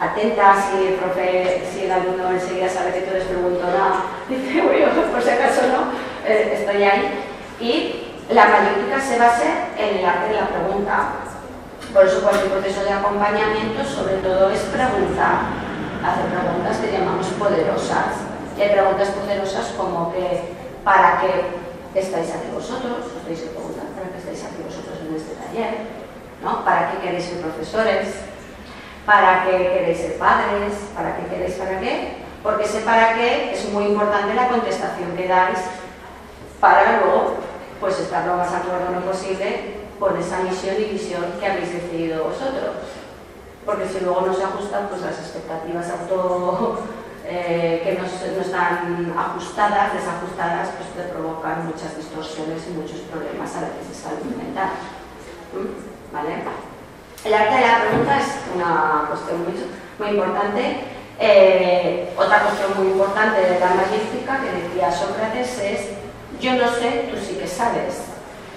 atenta, si el alumno enseguida sabe que tú eres preguntona, dice, bueno, por si acaso no, estoy ahí. Y la mayéutica se basa en el arte de la pregunta. Por eso cualquier proceso de acompañamiento, sobre todo, es preguntar, hacer preguntas que llamamos poderosas. Y hay preguntas poderosas como que, ¿para qué estáis aquí vosotros? Os tenéis que preguntar, ¿para qué estáis aquí vosotros en este taller? ¿No? ¿Para qué queréis ser profesores? ¿Para qué queréis ser padres? ¿Para qué queréis para qué? Porque ese para qué es muy importante la contestación que dais para luego, pues, estar lo más acorde posible con esa misión y visión que habéis decidido vosotros. Porque si luego no se ajustan, pues las expectativas que no están ajustadas, desajustadas, pues te provocan muchas distorsiones y muchos problemas a veces de salud mental. ¿Vale? El arte de la pregunta es una cuestión muy importante. Otra cuestión muy importante de la mayéutica que decía Sócrates es: yo no sé, tú sí que sabes.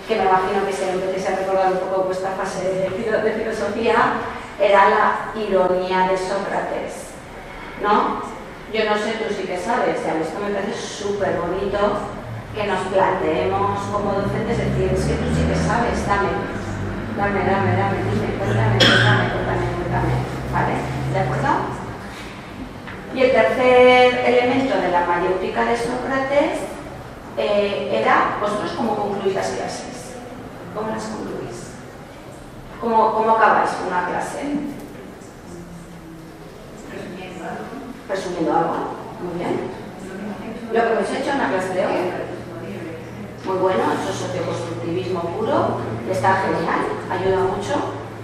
que me imagino que siempre se ha recordado un poco vuestra fase de filosofía, era la ironía de Sócrates, ¿no? Yo no sé, tú sí que sabes, y a mí esto me parece súper bonito que nos planteemos como docentes, es decir, es que tú sí que sabes, dame, dime, cuéntame, ¿vale? ¿De acuerdo? Y el tercer elemento de la mayéutica de Sócrates era, vosotros cómo concluís las clases, cómo las concluís, cómo acabáis una clase. Resumiendo algo, muy bien. Lo que hemos hecho en la clase de hoy, muy bueno, eso es socioconstructivismo puro, está genial, ayuda mucho.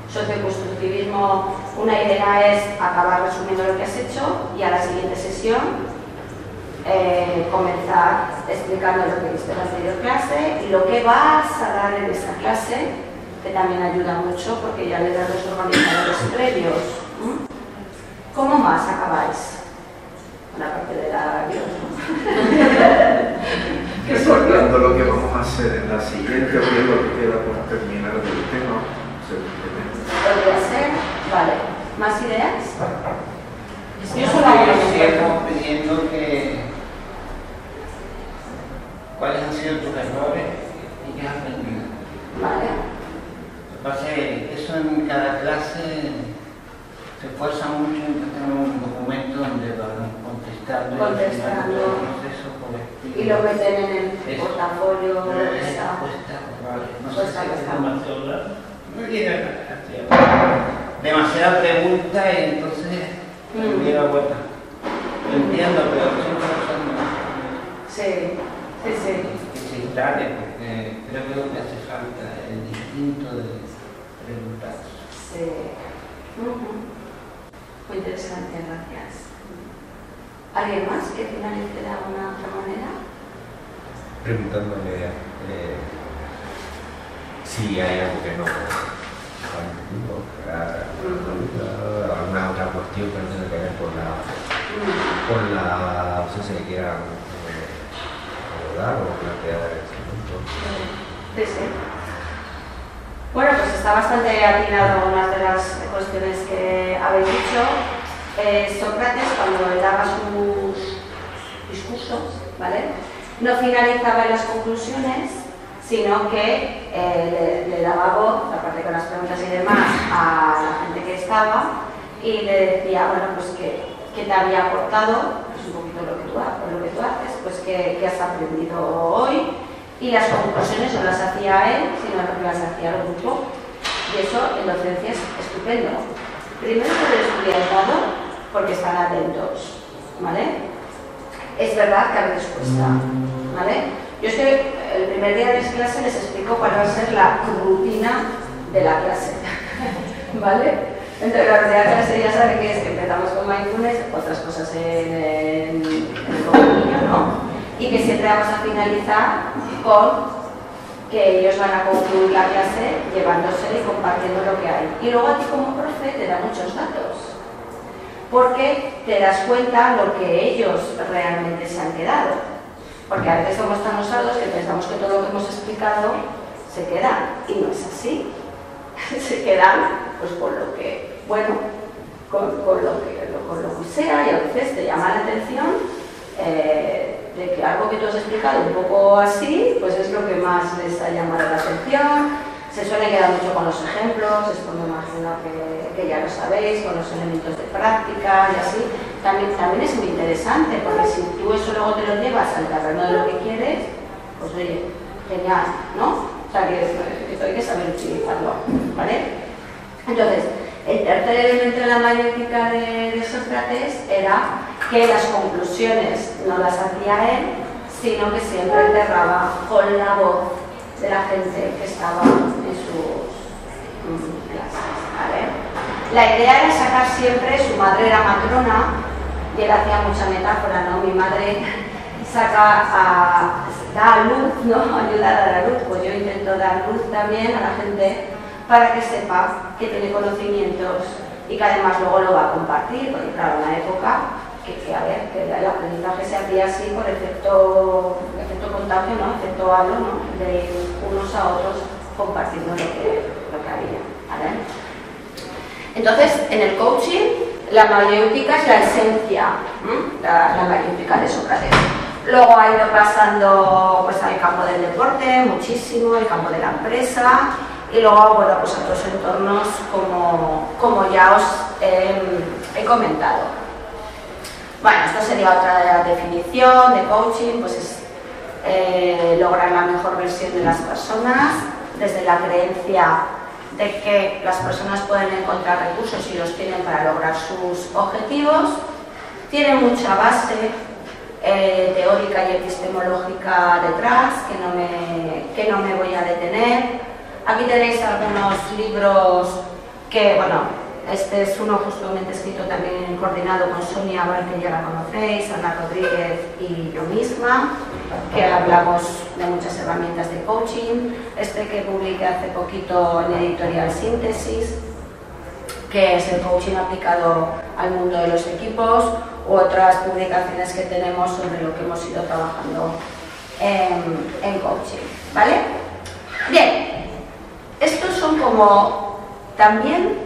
Socioconstructivismo, una idea es acabar resumiendo lo que has hecho y a la siguiente sesión comenzar explicando lo que viste en la anterior clase y lo que vas a dar en esa clase, que también ayuda mucho porque ya le das los organizadores previos. ¿Cómo más acabáis? Una parte de la guión. Recordando lo que vamos a hacer en la siguiente, o lo que queda por terminar del tema. ¿Podría ser? Vale. ¿Más ideas? Yo solo estamos pidiendo que cuáles han sido tus errores y qué has aprendido. Vale. Entonces, eso en cada clase. Se esfuerza mucho en tener un documento donde van contestando el proceso colectivo. Y lo meten en el portafolio. Demasiada pregunta y entonces me lleva vuelta. Lo entiendo, pero siempre no. Sí. Que se instale, porque creo que es lo que hace falta, el distinto de preguntas. Sí. Muy interesante, gracias. ¿Alguien más que finalice de alguna otra manera? Preguntándome si hay algo que no. Alguna otra cuestión que no tiene que ver con la ausencia que quieran abordar o plantear en este punto. Sí. Bueno, pues está bastante atinado algunas de las cuestiones que habéis dicho. Sócrates, cuando daba sus discursos, ¿vale?, no finalizaba en las conclusiones, sino que le daba voz, aparte con las preguntas y demás, a la gente que estaba y le decía, bueno, pues que te había aportado, pues un poquito lo que tú haces, pues que has aprendido hoy. Y las conclusiones no las hacía él, sino que las hacía el grupo. Y eso en docencia es estupendo. Primero por el estudiantado, porque están atentos, ¿vale? Es verdad que a veces cuesta, ¿vale? Yo es que el primer día de mis clases les explico cuál va a ser la rutina de la clase, ¿vale? Entre la primera clase ya saben que es que empezamos con mindfulness, otras cosas en el comunio, ¿no? Y que siempre vamos a finalizar con que ellos van a concluir la clase llevándose y compartiendo lo que hay. Y luego a ti como profe te da muchos datos, porque te das cuenta lo que ellos realmente se han quedado. Porque a veces somos tan osados que pensamos que todo lo que hemos explicado se queda, y no es así. Se quedan pues con lo que, bueno, con lo que sea, y a veces te llama la atención de que algo que tú has explicado un poco así, pues es lo que más les ha llamado la atención. Se suele quedar mucho con los ejemplos, es como imagino que ya lo sabéis, con los elementos de práctica y así. También es muy interesante, porque si tú eso luego te lo llevas al terreno de lo que quieres, pues oye, genial, ¿no? O sea, que esto hay que saber utilizarlo, ¿vale? Entonces, el tercer elemento de la mayéutica de Sócrates era que las conclusiones no las hacía él, sino que siempre enterraba con la voz de la gente que estaba en sus clases, ¿vale? La idea era sacar siempre, su madre era matrona, y él hacía mucha metáfora, ¿no? Mi madre da a luz, ¿no? Ayuda a dar a luz, pues yo intento dar luz también a la gente para que sepa que tiene conocimientos y que además luego lo va a compartir, porque claro, en la época que el aprendizaje se hacía así por efecto contagio, ¿no? Efecto hablo, ¿no? De unos unos a otros compartiendo lo que había, ¿vale? Entonces, en el coaching, la mayéutica es la esencia, la mayéutica de Sócrates. Luego ha ido pasando pues, al campo del deporte, muchísimo, el campo de la empresa, y luego bueno, pues, a otros entornos como ya os he comentado. Bueno, esto sería otra definición de coaching, pues es lograr la mejor versión de las personas, desde la creencia de que las personas pueden encontrar recursos y los tienen para lograr sus objetivos. Tiene mucha base teórica y epistemológica detrás, que no me voy a detener. Aquí tenéis algunos libros que, bueno, este es uno justamente escrito también coordinado con Sonia, bueno, que ya la conocéis, Ana Rodríguez y yo misma, que hablamos de muchas herramientas de coaching. Este que publiqué hace poquito en Editorial Síntesis, que es el coaching aplicado al mundo de los equipos, u otras publicaciones que tenemos sobre lo que hemos ido trabajando en coaching, ¿vale? Bien, estos son como también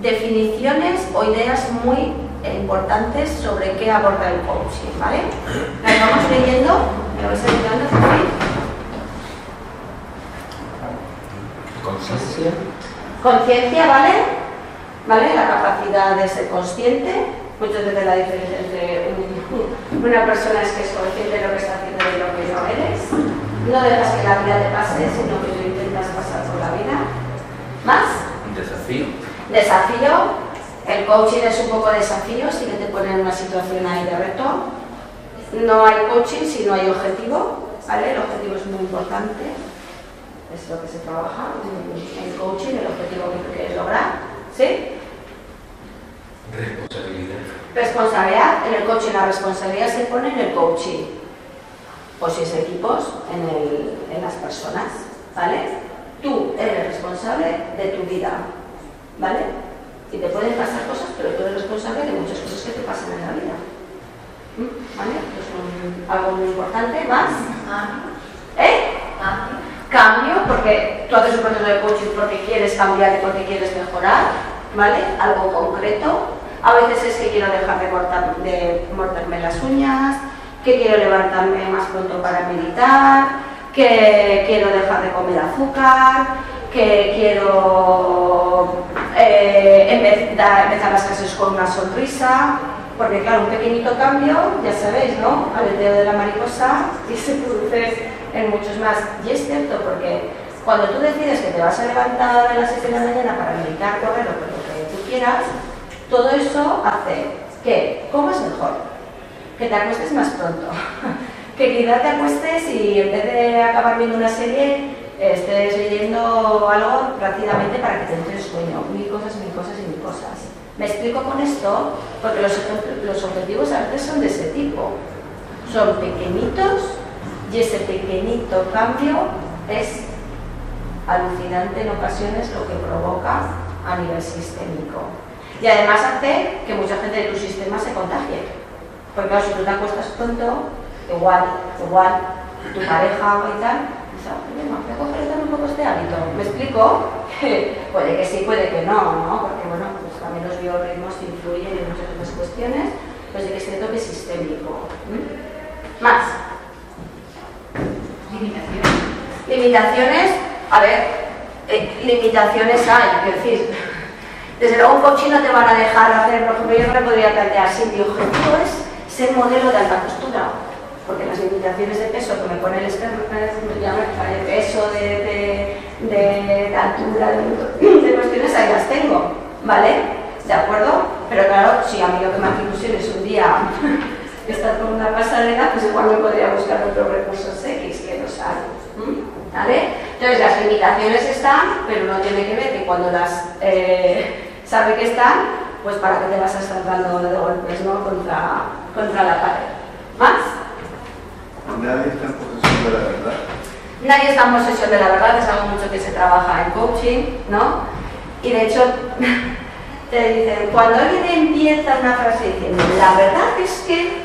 definiciones o ideas muy importantes sobre qué aborda el coaching, ¿vale? Las vamos leyendo, ¿me vais ayudando? Conciencia. Conciencia, ¿vale? ¿Vale? La capacidad de ser consciente. Muchas veces la diferencia entre una persona es que es consciente de lo que está haciendo y de lo que no eres. No dejas que la vida te pase, sino que tú intentas pasar por la vida. ¿Más? Un desafío. Desafío, el coaching es un poco desafío, si que te ponen en una situación ahí de reto. No hay coaching si no hay objetivo, ¿vale? El objetivo es muy importante, es lo que se trabaja en el coaching, el objetivo que tú quieres lograr, ¿sí? Responsabilidad. Responsabilidad, en el coaching la responsabilidad se pone en el coaching, o si es equipos, en las personas, ¿vale? Tú eres responsable de tu vida, ¿vale? Y te pueden pasar cosas, pero tú eres responsable de muchas cosas que te pasan en la vida. ¿Vale? Pues algo muy importante. ¿Más? Cambio, porque tú haces un proceso de coaching porque quieres cambiar y porque quieres mejorar, ¿vale? Algo concreto. A veces es que quiero dejar de morderme las uñas, que quiero levantarme más pronto para meditar, que quiero dejar de comer azúcar, que quiero empezar las clases con una sonrisa, porque claro, un pequeñito cambio, ya sabéis, ¿no? Al dedo de la mariposa y se produce en muchos más. Y es cierto, porque cuando tú decides que te vas a levantar a las 6 de la mañana para meditar, correr o lo que tú quieras, todo eso hace que comas mejor, que te acuestes más pronto, que quizá te acuestes y en vez de acabar viendo una serie, estés leyendo algo rápidamente para que te entre el sueño. Mil cosas, mil cosas y mil cosas. Me explico con esto porque los objetivos a veces son de ese tipo. Son pequeñitos y ese pequeñito cambio es alucinante en ocasiones lo que provoca a nivel sistémico. Y además hace que mucha gente de tu sistema se contagie. Porque claro, si tú te acuestas pronto, igual, tu pareja o y tal, voy a coger también un poco este hábito. ¿Me explico? Puede que sí, puede que no, porque bueno, pues también los biorritmos influyen en muchas otras cuestiones, pues de que se toque sistémico. Más. Limitaciones. Limitaciones, a ver, limitaciones hay, es decir, desde luego un coaching no te van a dejar hacer, por ejemplo, yo no me podría plantear si mi objetivo es ser modelo de alta costura. Porque las limitaciones de peso que me pone el externo, de peso, de altura, de cuestiones, ahí las tengo, ¿vale? ¿De acuerdo? Pero claro, si a mí lo que me hace ilusión es un día estar con una pasarela, pues igual me podría buscar otros recursos X que no saben, ¿vale? Entonces las limitaciones están, pero uno tiene que ver que cuando las sabe que están, pues para qué te vas a estar dando de golpes, ¿no? Contra la pared. ¿Más? Nadie está en posesión de la verdad. Nadie está en posesión de la verdad, es algo mucho que se trabaja en coaching, ¿no? Y de hecho, te dicen, cuando alguien empieza una frase diciendo, la verdad es que...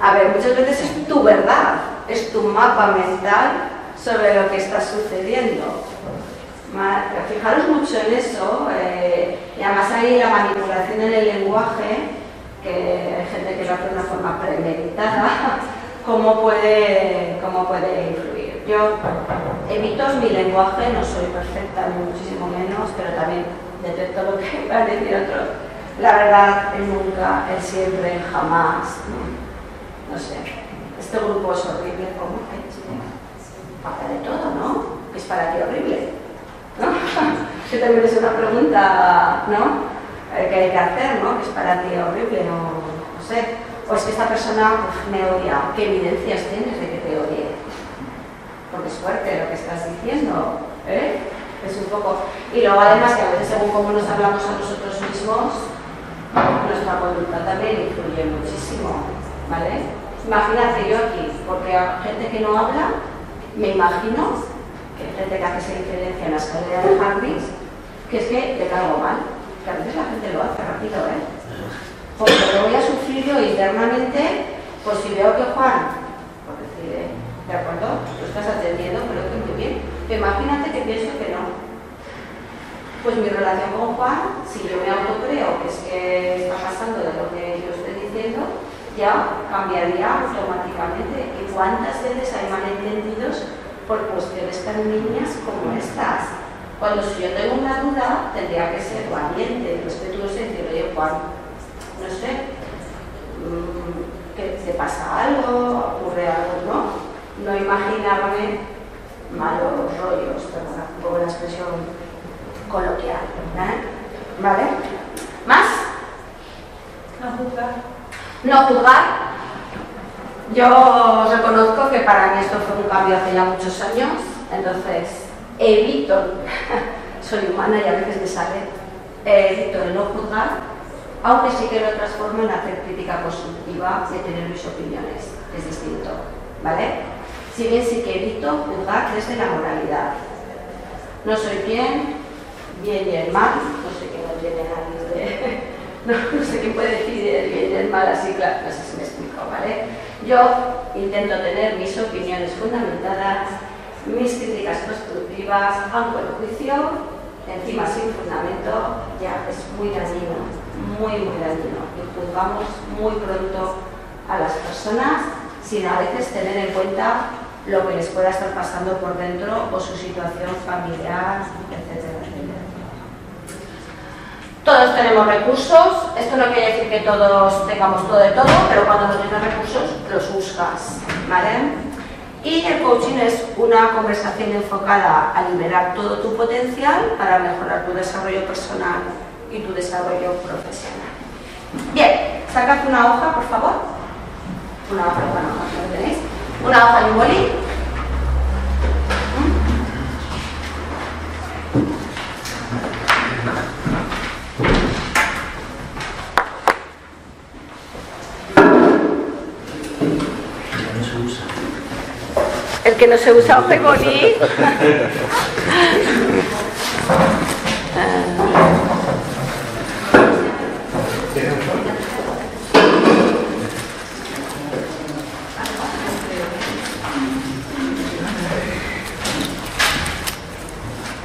a ver, muchas veces es tu verdad, es tu mapa mental sobre lo que está sucediendo. Fijaros mucho en eso, y además hay la manipulación en el lenguaje, que hay gente que lo hace de una forma premeditada, cómo puede influir. Yo evito mi lenguaje, no soy perfecta, ni muchísimo menos, pero también detecto lo que va a decir otros. La verdad, el nunca, el siempre, el jamás, no sé. Este grupo es horrible, ¿cómo que falta de todo, no? Es para ti horrible, ¿no? Que también es una pregunta, ¿no? Que hay que hacer, ¿no? Que es para ti horrible, no sé. O es que esta persona me odia. ¿Qué evidencias tienes de que te odie? Porque es fuerte lo que estás diciendo, ¿eh? Es un poco... Y luego además que a veces según cómo nos hablamos a nosotros mismos, nuestra conducta también influye muchísimo, ¿vale? Imagínate yo aquí, porque a gente que no habla, me imagino que hay gente que hace esa diferencia en la escalera de Harris, que es que le caigo mal, que a veces la gente lo hace rápido, ¿eh? Porque lo voy a sufrir yo internamente, pues si veo que Juan, por decir, ¿eh? ¿De acuerdo? Lo estás atendiendo, creo que muy bien. Pero imagínate que pienso que no. Pues mi relación con Juan, si yo me autocreo que es que está pasando de lo que yo estoy diciendo, ya cambiaría automáticamente. ¿Y cuántas veces hay malentendidos por cuestiones tan niñas como estas? Cuando si yo tengo una duda, tendría que ser valiente, respetuoso y decir, oye Juan, no sé, que te pasa algo, ocurre algo, ¿no? No imaginarme malos rollos, perdón, un poco la expresión coloquial, ¿eh? ¿Vale? ¿Más? No juzgar. No juzgar. Yo reconozco que para mí esto fue un cambio hace ya muchos años, entonces evito, soy humana y a veces me sale, evito el no juzgar, aunque sí que lo transformo en hacer crítica constructiva y tener mis opiniones, es distinto, ¿vale? Si bien sí que evito juzgar desde la moralidad. No soy quien, bien y el mal, no sé qué no tiene nadie de... No sé quién puede decir el bien y el mal así, claro, no sé si me explico, ¿vale? Yo intento tener mis opiniones fundamentadas, mis críticas constructivas, aunque el juicio, encima sin fundamento, ya es muy dañino, muy dañino. Y juzgamos muy pronto a las personas sin a veces tener en cuenta lo que les pueda estar pasando por dentro o su situación familiar, etcétera. Todos tenemos recursos, esto no quiere decir que todos tengamos todo de todo, pero cuando no tienes recursos los buscas, ¿vale? Y el coaching es una conversación enfocada a liberar todo tu potencial para mejorar tu desarrollo personal y tu desarrollo profesional. Bien, sacad una hoja, por favor. Una hoja, bueno, ¿lo tenéis? Una hoja y un boli. El que no se usa hoja y boli.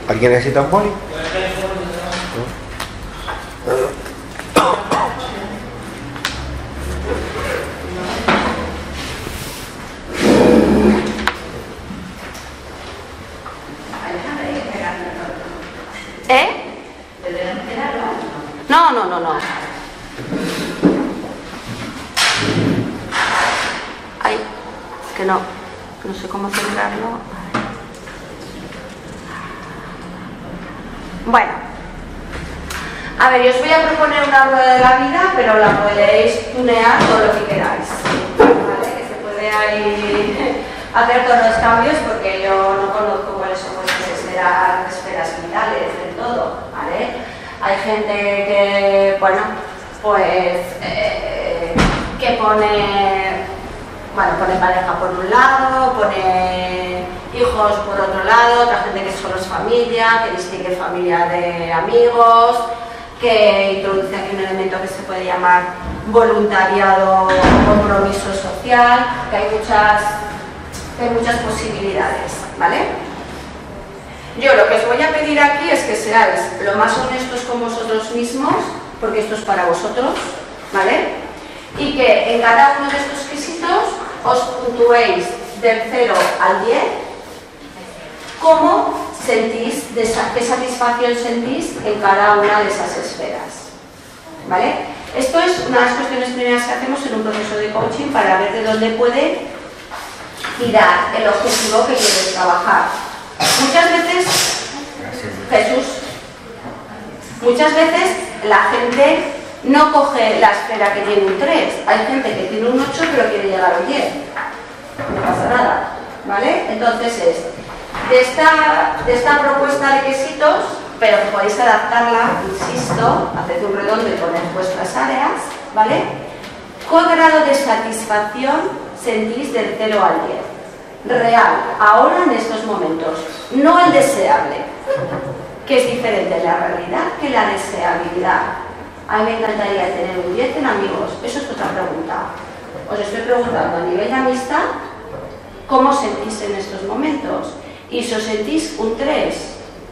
¿Alguien necesita un boli? Bueno, a ver, yo os voy a proponer una rueda de la vida, pero la podéis tunear todo lo que queráis, ¿vale? Que se puede ahí hacer todos los cambios porque yo no conozco cuáles son vuestras esferas vitales del todo, ¿vale? Hay gente que, bueno, pues, que pone, bueno, pone pareja por un lado, pone... hijos por otro lado, otra gente que solo es familia, que distingue familia de amigos, que introduce aquí un elemento que se puede llamar voluntariado, compromiso social, que hay muchas posibilidades. ¿vale? Yo lo que os voy a pedir aquí es que seáis lo más honestos con vosotros mismos, porque esto es para vosotros, ¿vale? Y que en cada uno de estos quesitos os puntuéis del 0 al 10 cómo sentís, qué satisfacción sentís en cada una de esas esferas, ¿vale? Esto es una de las cuestiones primeras que hacemos en un proceso de coaching para ver de dónde puede girar el objetivo que quieres trabajar. Muchas veces, Jesús, muchas veces la gente no coge la esfera que tiene un 3, hay gente que tiene un 8 pero quiere llegar a un 10, no pasa nada, ¿vale? Entonces es de esta propuesta de quesitos, pero podéis adaptarla, insisto, haced un redondo y poned vuestras áreas, ¿vale? ¿Cuál grado de satisfacción sentís del 0 al 10? Real, ahora en estos momentos, no el deseable, que es diferente de la realidad que la deseabilidad. A mí me encantaría tener un 10 en amigos, eso es otra pregunta. Os estoy preguntando a nivel de amistad, ¿cómo sentís en estos momentos? Y si os sentís un 3,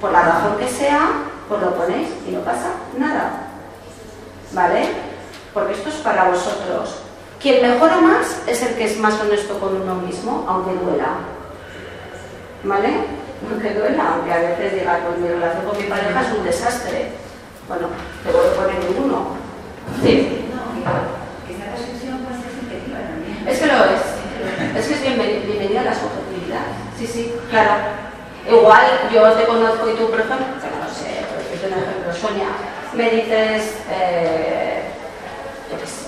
por la razón que sea, pues lo ponéis y no pasa nada, ¿vale? Porque esto es para vosotros. Quien mejora más es el que es más honesto con uno mismo, aunque duela, ¿vale? Aunque duela, aunque a veces diga, pues mi relación con mi pareja es un desastre. Bueno, te voy a poner un 1. Sí. Que sea la solución más subjetiva también. Es que lo es. Es que es bienvenida a la subjetividad. Sí, sí, claro. Igual yo te conozco y tú, por ejemplo, no sé, porque es un ejemplo, Sonia, me dices, yo qué sé,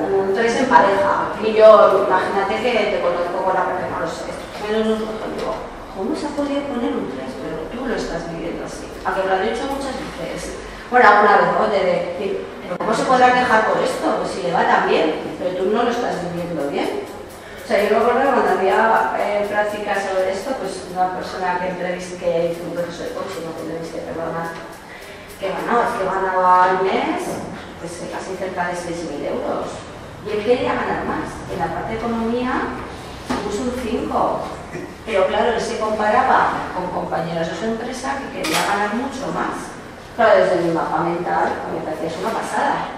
un 3 en pareja, y yo, imagínate que te conozco con la pareja, no sé, menos un objetivo, ¿cómo se podría poner un 3? Pero tú lo estás midiendo así, aunque lo han dicho muchas veces, bueno, alguna vez, ¿no? Pero ¿cómo se podrá quejar por esto? Pues si le va tan bien, pero tú no lo estás midiendo bien. O sea, yo me acuerdo cuando había prácticas sobre esto, pues una persona que entrevisté, que hizo un proceso de coaching, no entrevisté, perdona, que ganó, es que ganaba al mes, pues casi cerca de 6.000 euros. Y él quería ganar más. En la parte de economía puso un 5. Pero claro, él se comparaba con compañeros de su empresa que quería ganar mucho más. Claro, desde mi mapa mental, me parecía es una pasada.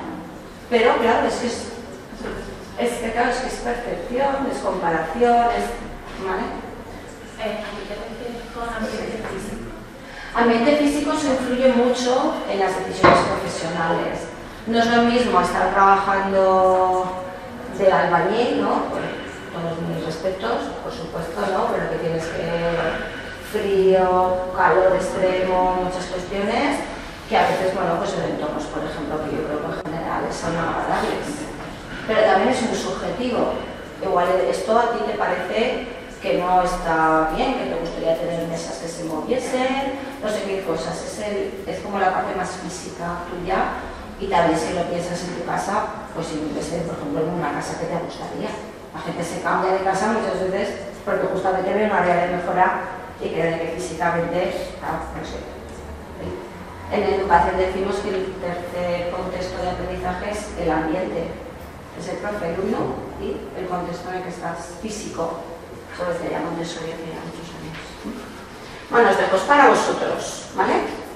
Pero claro, es que es percepción, es comparación, es... ¿Vale? Ambiente físico se influye mucho en las decisiones profesionales. No es lo mismo estar trabajando de albañil, ¿no? Con todos mis respetos, por supuesto, ¿no? Pero que tienes que frío, calor extremo, muchas cuestiones, que a veces, bueno, pues en entornos, por ejemplo, que yo creo que en general son agradables. Pero también es un subjetivo. Igual esto a ti te parece que no está bien, que te gustaría tener mesas que se moviesen, no sé qué cosas. Es como la parte más física tuya. Y también si lo piensas en tu casa, pues si vives, por ejemplo, en una casa que te gustaría. La gente se cambia de casa muchas veces porque justamente ve una área de mejora y cree que físicamente está, no sé. En educación decimos que el tercer contexto de aprendizaje es el ambiente. Es el profe, el uno, y el contexto en el que estás físico. Sobre todo ya donde soy hace ya muchos años. Bueno, os dejo para vosotros, ¿vale?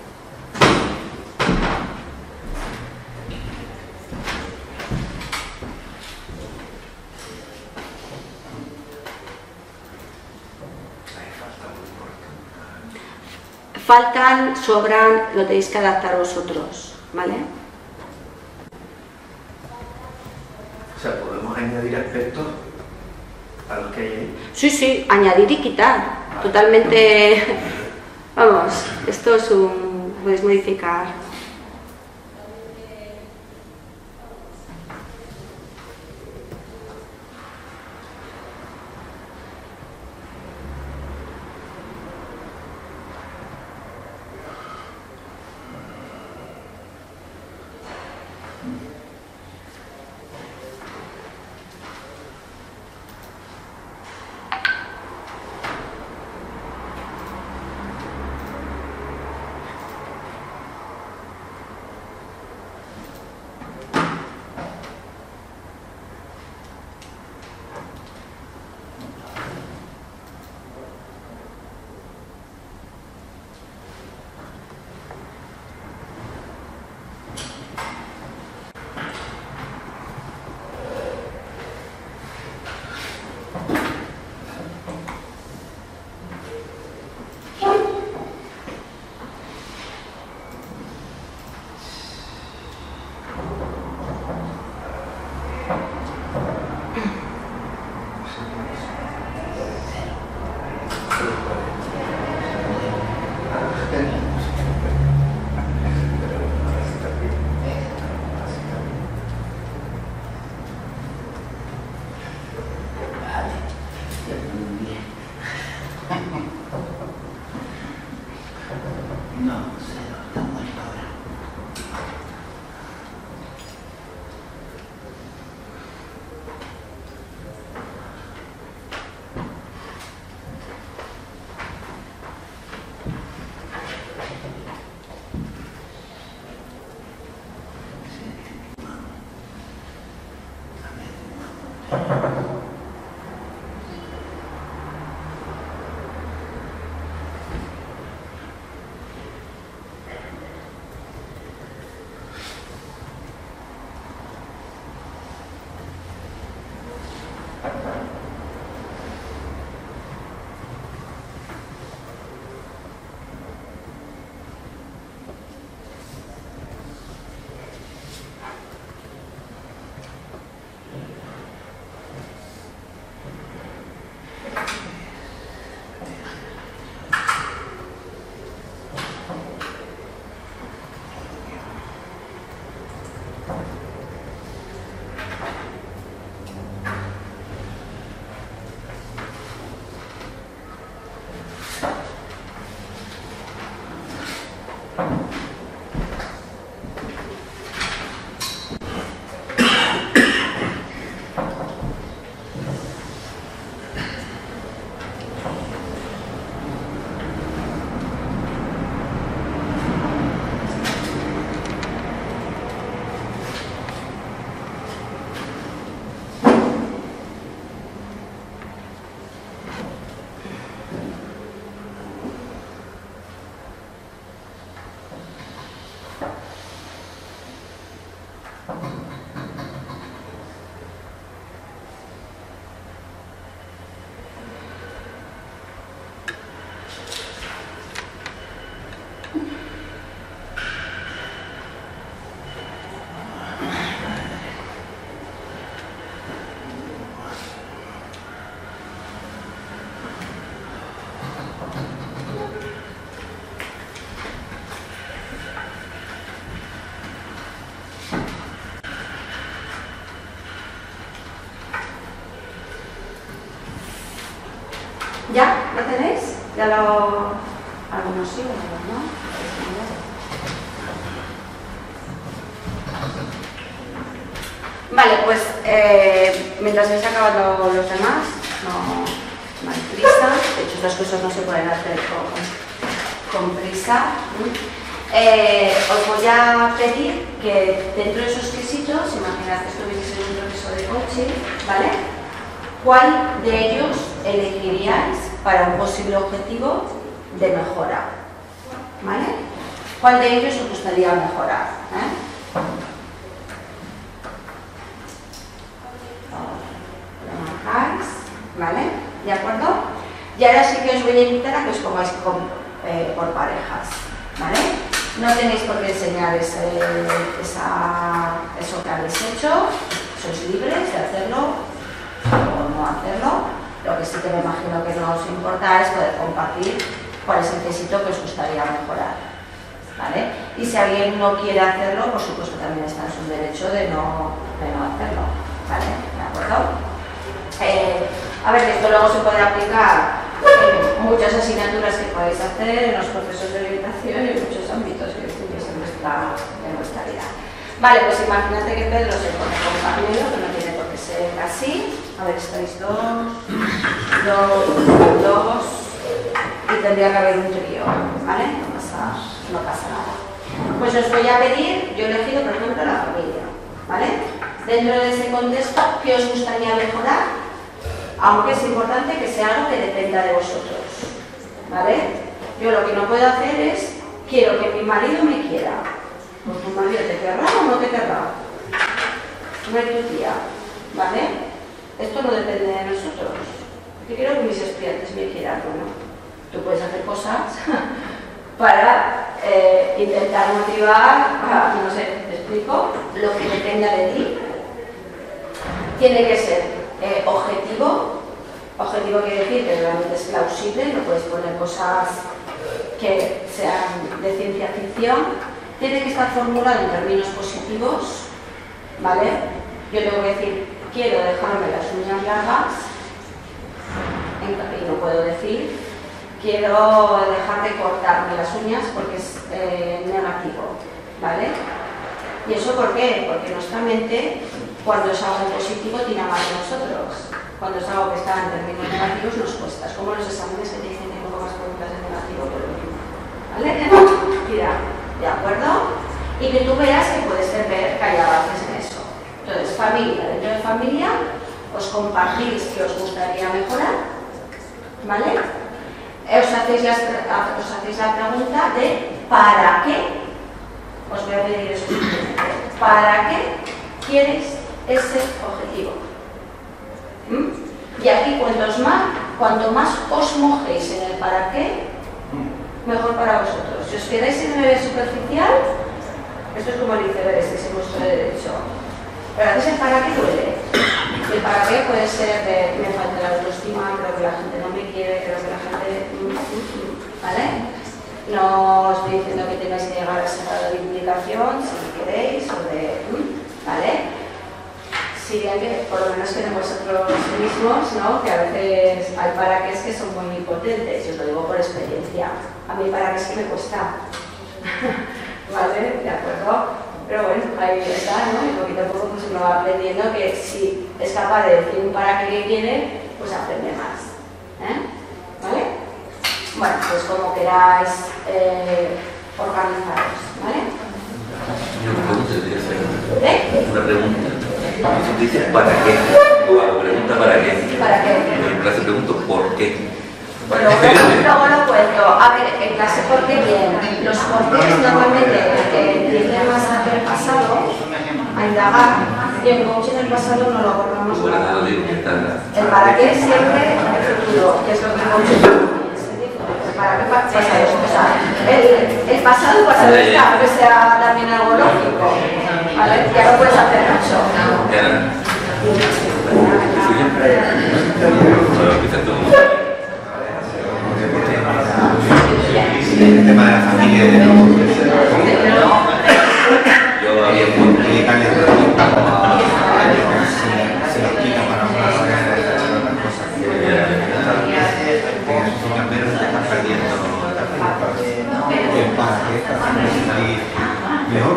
Faltan, sobran, lo tenéis que adaptar vosotros, ¿vale? O sea, ¿podemos añadir aspectos a los que hay ahí? Sí, sí, añadir y quitar, vale. Totalmente, vamos, esto es un, podéis modificar. No, cero, está muerto ahora. ¿Ya? ¿Lo tenéis? Ya lo... algunos sí, algunos no. Vale, pues mientras habéis acabado los demás, no hay prisa. De hecho, estas cosas no se pueden hacer con prisa. Os voy a pedir que dentro de esos quesitos, imaginad que estuvieseis en un profesor de coaching, ¿vale? ¿Cuál de ellos elegiríais para un posible objetivo de mejora? ¿Vale? ¿Cuál de ellos os gustaría mejorar? Lo marcáis, ¿vale? ¿De acuerdo? Y ahora sí que os voy a invitar a que os pongáis por parejas, ¿vale? No tenéis por qué enseñar eso que habéis hecho, sois libres de hacerlo o no hacerlo. Lo que sí que me imagino que no os importa es poder compartir cuál es el quesito que os gustaría mejorar, ¿vale? Y si alguien no quiere hacerlo, por supuesto también está en su derecho de no hacerlo, ¿vale? ¿De acuerdo? A ver, esto luego se puede aplicar en muchas asignaturas que podéis hacer, en los procesos de orientación y en muchos ámbitos que tenéis en vuestra vida. Vale, pues imagínate que Pedro se pone con Camilo, que no tiene por qué ser así. A ver, estáis dos, y tendría que haber un trío, ¿vale? No pasa nada. Pues os voy a pedir, yo he elegido por ejemplo la familia, ¿vale? Dentro de ese contexto, ¿qué os gustaría mejorar? Aunque es importante que sea algo que dependa de vosotros, ¿vale? Yo lo que no puedo hacer es, quiero que mi marido me quiera. Pues tu marido te querrá o no te querrá. No es tu tía, ¿vale? Esto no depende de nosotros. Yo quiero que mis estudiantes me quieran, ¿no? Tú puedes hacer cosas para intentar motivar, no sé, te explico, lo que dependa de ti. Tiene que ser objetivo. Objetivo quiere decir que realmente es plausible, no puedes poner cosas que sean de ciencia ficción. Tiene que estar formulado en términos positivos, ¿vale? Yo tengo que decir, quiero dejarme las uñas largas, y no puedo decir, quiero dejar de cortarme las uñas porque es negativo, ¿vale? ¿Y eso por qué? Porque nuestra mente, cuando es algo positivo, tira más de nosotros. Cuando es algo que está en términos negativos, nos cuesta. Es como los exámenes que te dicen que poco más preguntas de negativo, pero mismo, ¿vale? Mira, ¿de acuerdo? Y que tú veas que puedes ver que hay avances en eso. Entonces, familia, dentro de familia, os compartís que os gustaría mejorar, ¿vale? Os hacéis la pregunta de ¿para qué? Os voy a pedir eso. ¿Para qué quieres ese objetivo? ¿Mm? Y aquí cuanto más os mojéis en el para qué, mejor para vosotros. Si os quedáis en el superficial, esto es como el iceberg, este es el músculo de derecho. Pero a veces el para qué duele. El para qué puede ser de me falta la autoestima, creo que la gente no me quiere, creo que la gente... ¿Vale? No estoy diciendo que tengáis que llegar a ese grado de implicación, si queréis, o de... ¿Vale? Sí, hay que, por lo menos que de vosotros mismos, ¿no? Que a veces hay para qué es que son muy impotentes, yo os lo digo por experiencia. A mí para qué es que me cuesta. ¿Vale? ¿De acuerdo? Pero bueno, ahí está, ¿no? Y poquito a poco pues uno va aprendiendo que si es capaz de decir un para qué que quiere, pues aprende más. ¿Eh? ¿Vale? Bueno, pues como queráis organizaros, ¿vale? Una pregunta. Tú dices para qué, o pregunta para qué. ¿Para qué? En clase pregunto por qué. Pero luego lo cuento. A ver, en clase por qué bien. Los porqués normalmente tienden más hacia el pasado, a indagar. Y en coaching el pasado no lo acordamos nada. El para qué siempre el futuro, que es lo que coaching es. El para qué pasado. O sea, el pasado está, aunque sea también algo lógico. ¿Vale? Ya no puedes hacer mucho. El tema de la familia de los yo había puesto que cambia de tiempo se lo quita para una cosa que una pero se está perdiendo el parque mejor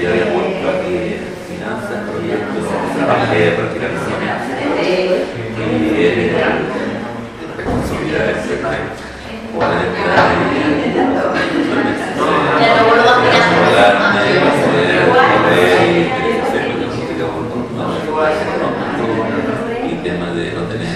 yo había puesto aquí finanzas, proyectos, trabajé prácticamente y responsabilidades y temas de no tener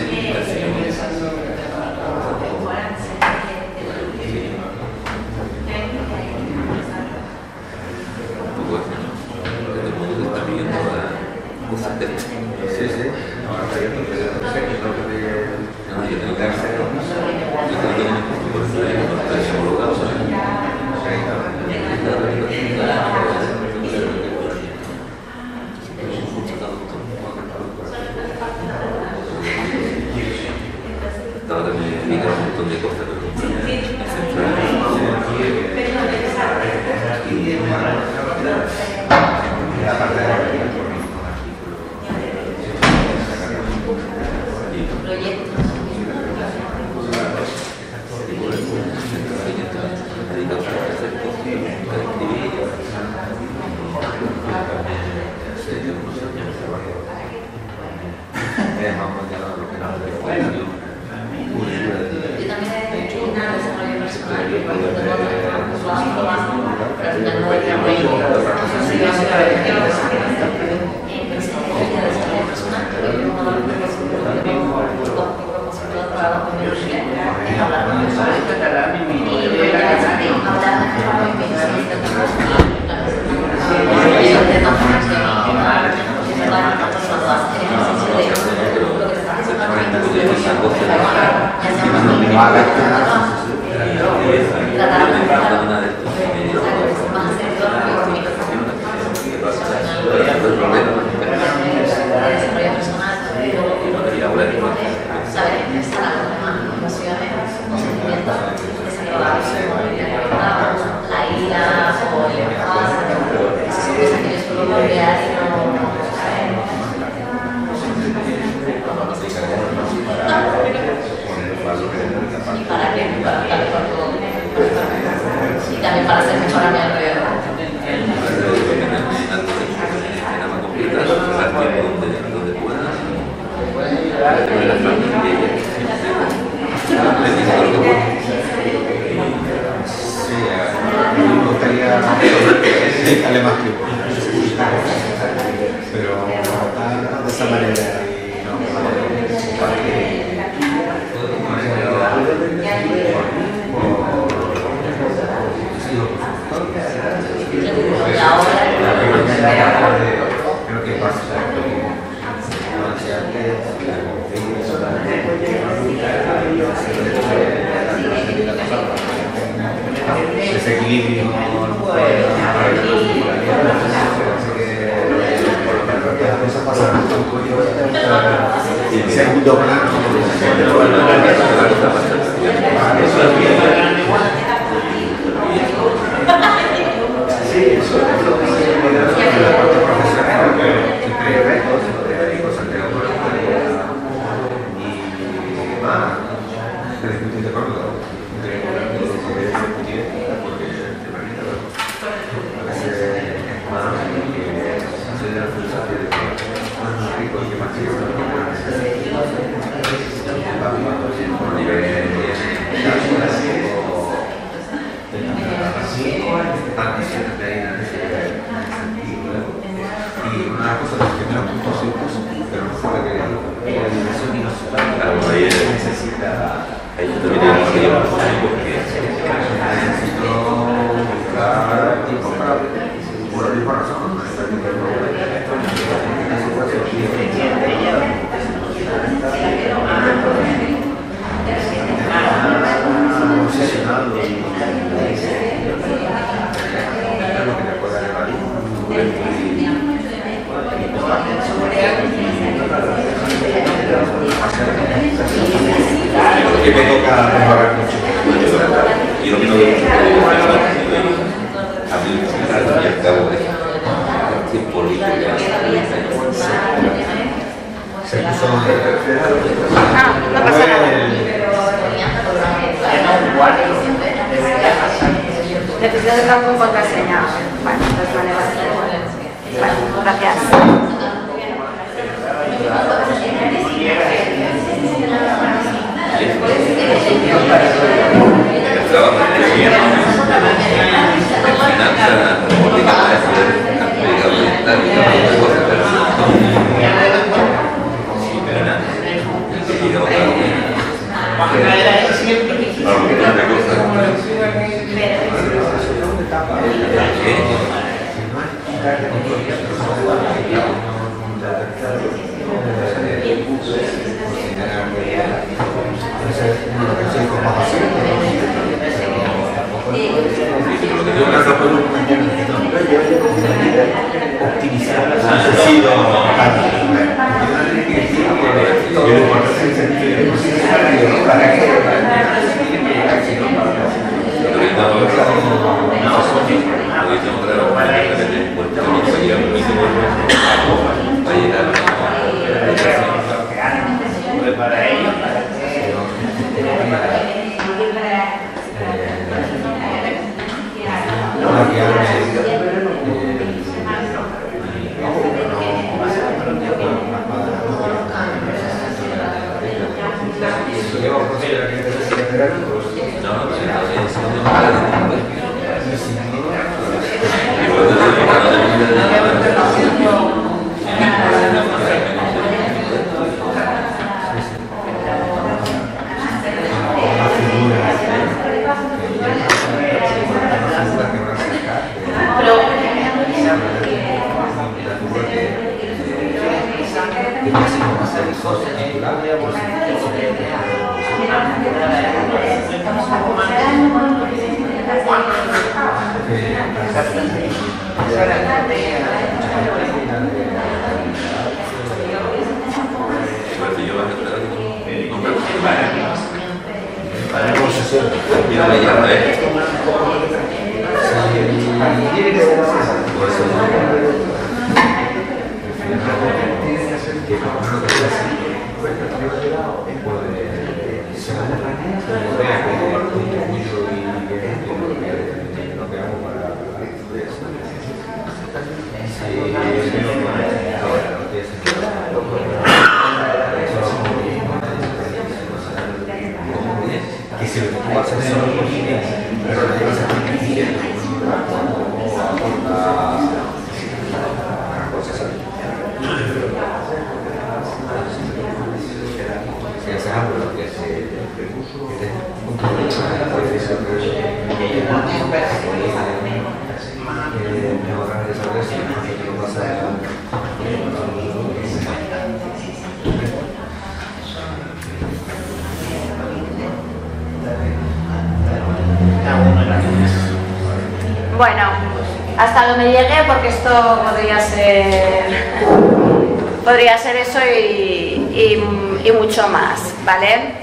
explícale más tiempo. Pero de esa manera, creo que pasa. Desequilibrio, segundo plano. Sí, eso es. pesar de eso, no pasa nada. Bueno, hasta donde llegué, porque esto podría ser eso y mucho más, ¿vale?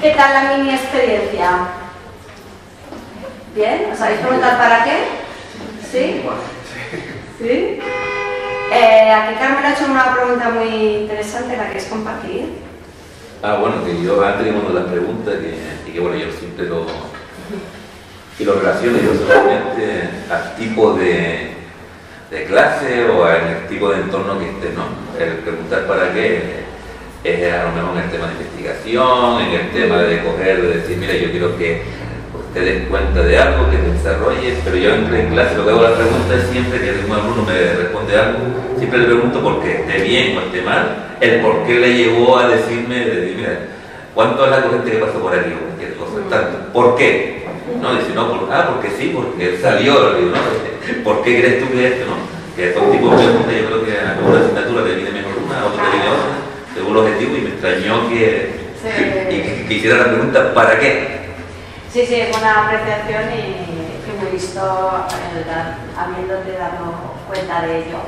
¿Qué tal la mini experiencia? ¿Bien? ¿Os habéis preguntado para qué? ¿Sí? ¿Sí? Aquí Carmen ha hecho una pregunta muy interesante, ¿la queréis compartir? Ah, bueno, que yo antes tenía una de las preguntas y que bueno, yo siempre lo relaciono yo solamente al tipo de clase o al tipo de entorno que esté, ¿no? El preguntar para qué es a lo mejor en el tema de investigación, en el tema de coger, de decir, mira, yo quiero que te des cuenta de algo, que te desarrolles, pero yo en clase lo que hago la pregunta es siempre que algún alumno me responde algo, siempre le pregunto porque esté bien o esté mal, el por qué le llevó a decirme, mira, ¿cuánto es la corriente que pasó por aquí? O cualquier cosa, tanto, ¿por qué? No, dice, no, porque sí, porque salió, digo, ¿no? ¿Por qué crees tú que esto? No, que son tipos de preguntas, yo creo que a una asignatura te viene mejor una, otra te viene otra, según el objetivo, y me extrañó que hiciera la pregunta, ¿para qué? Sí, sí, es una apreciación y muy listo habiéndote dado cuenta de ello.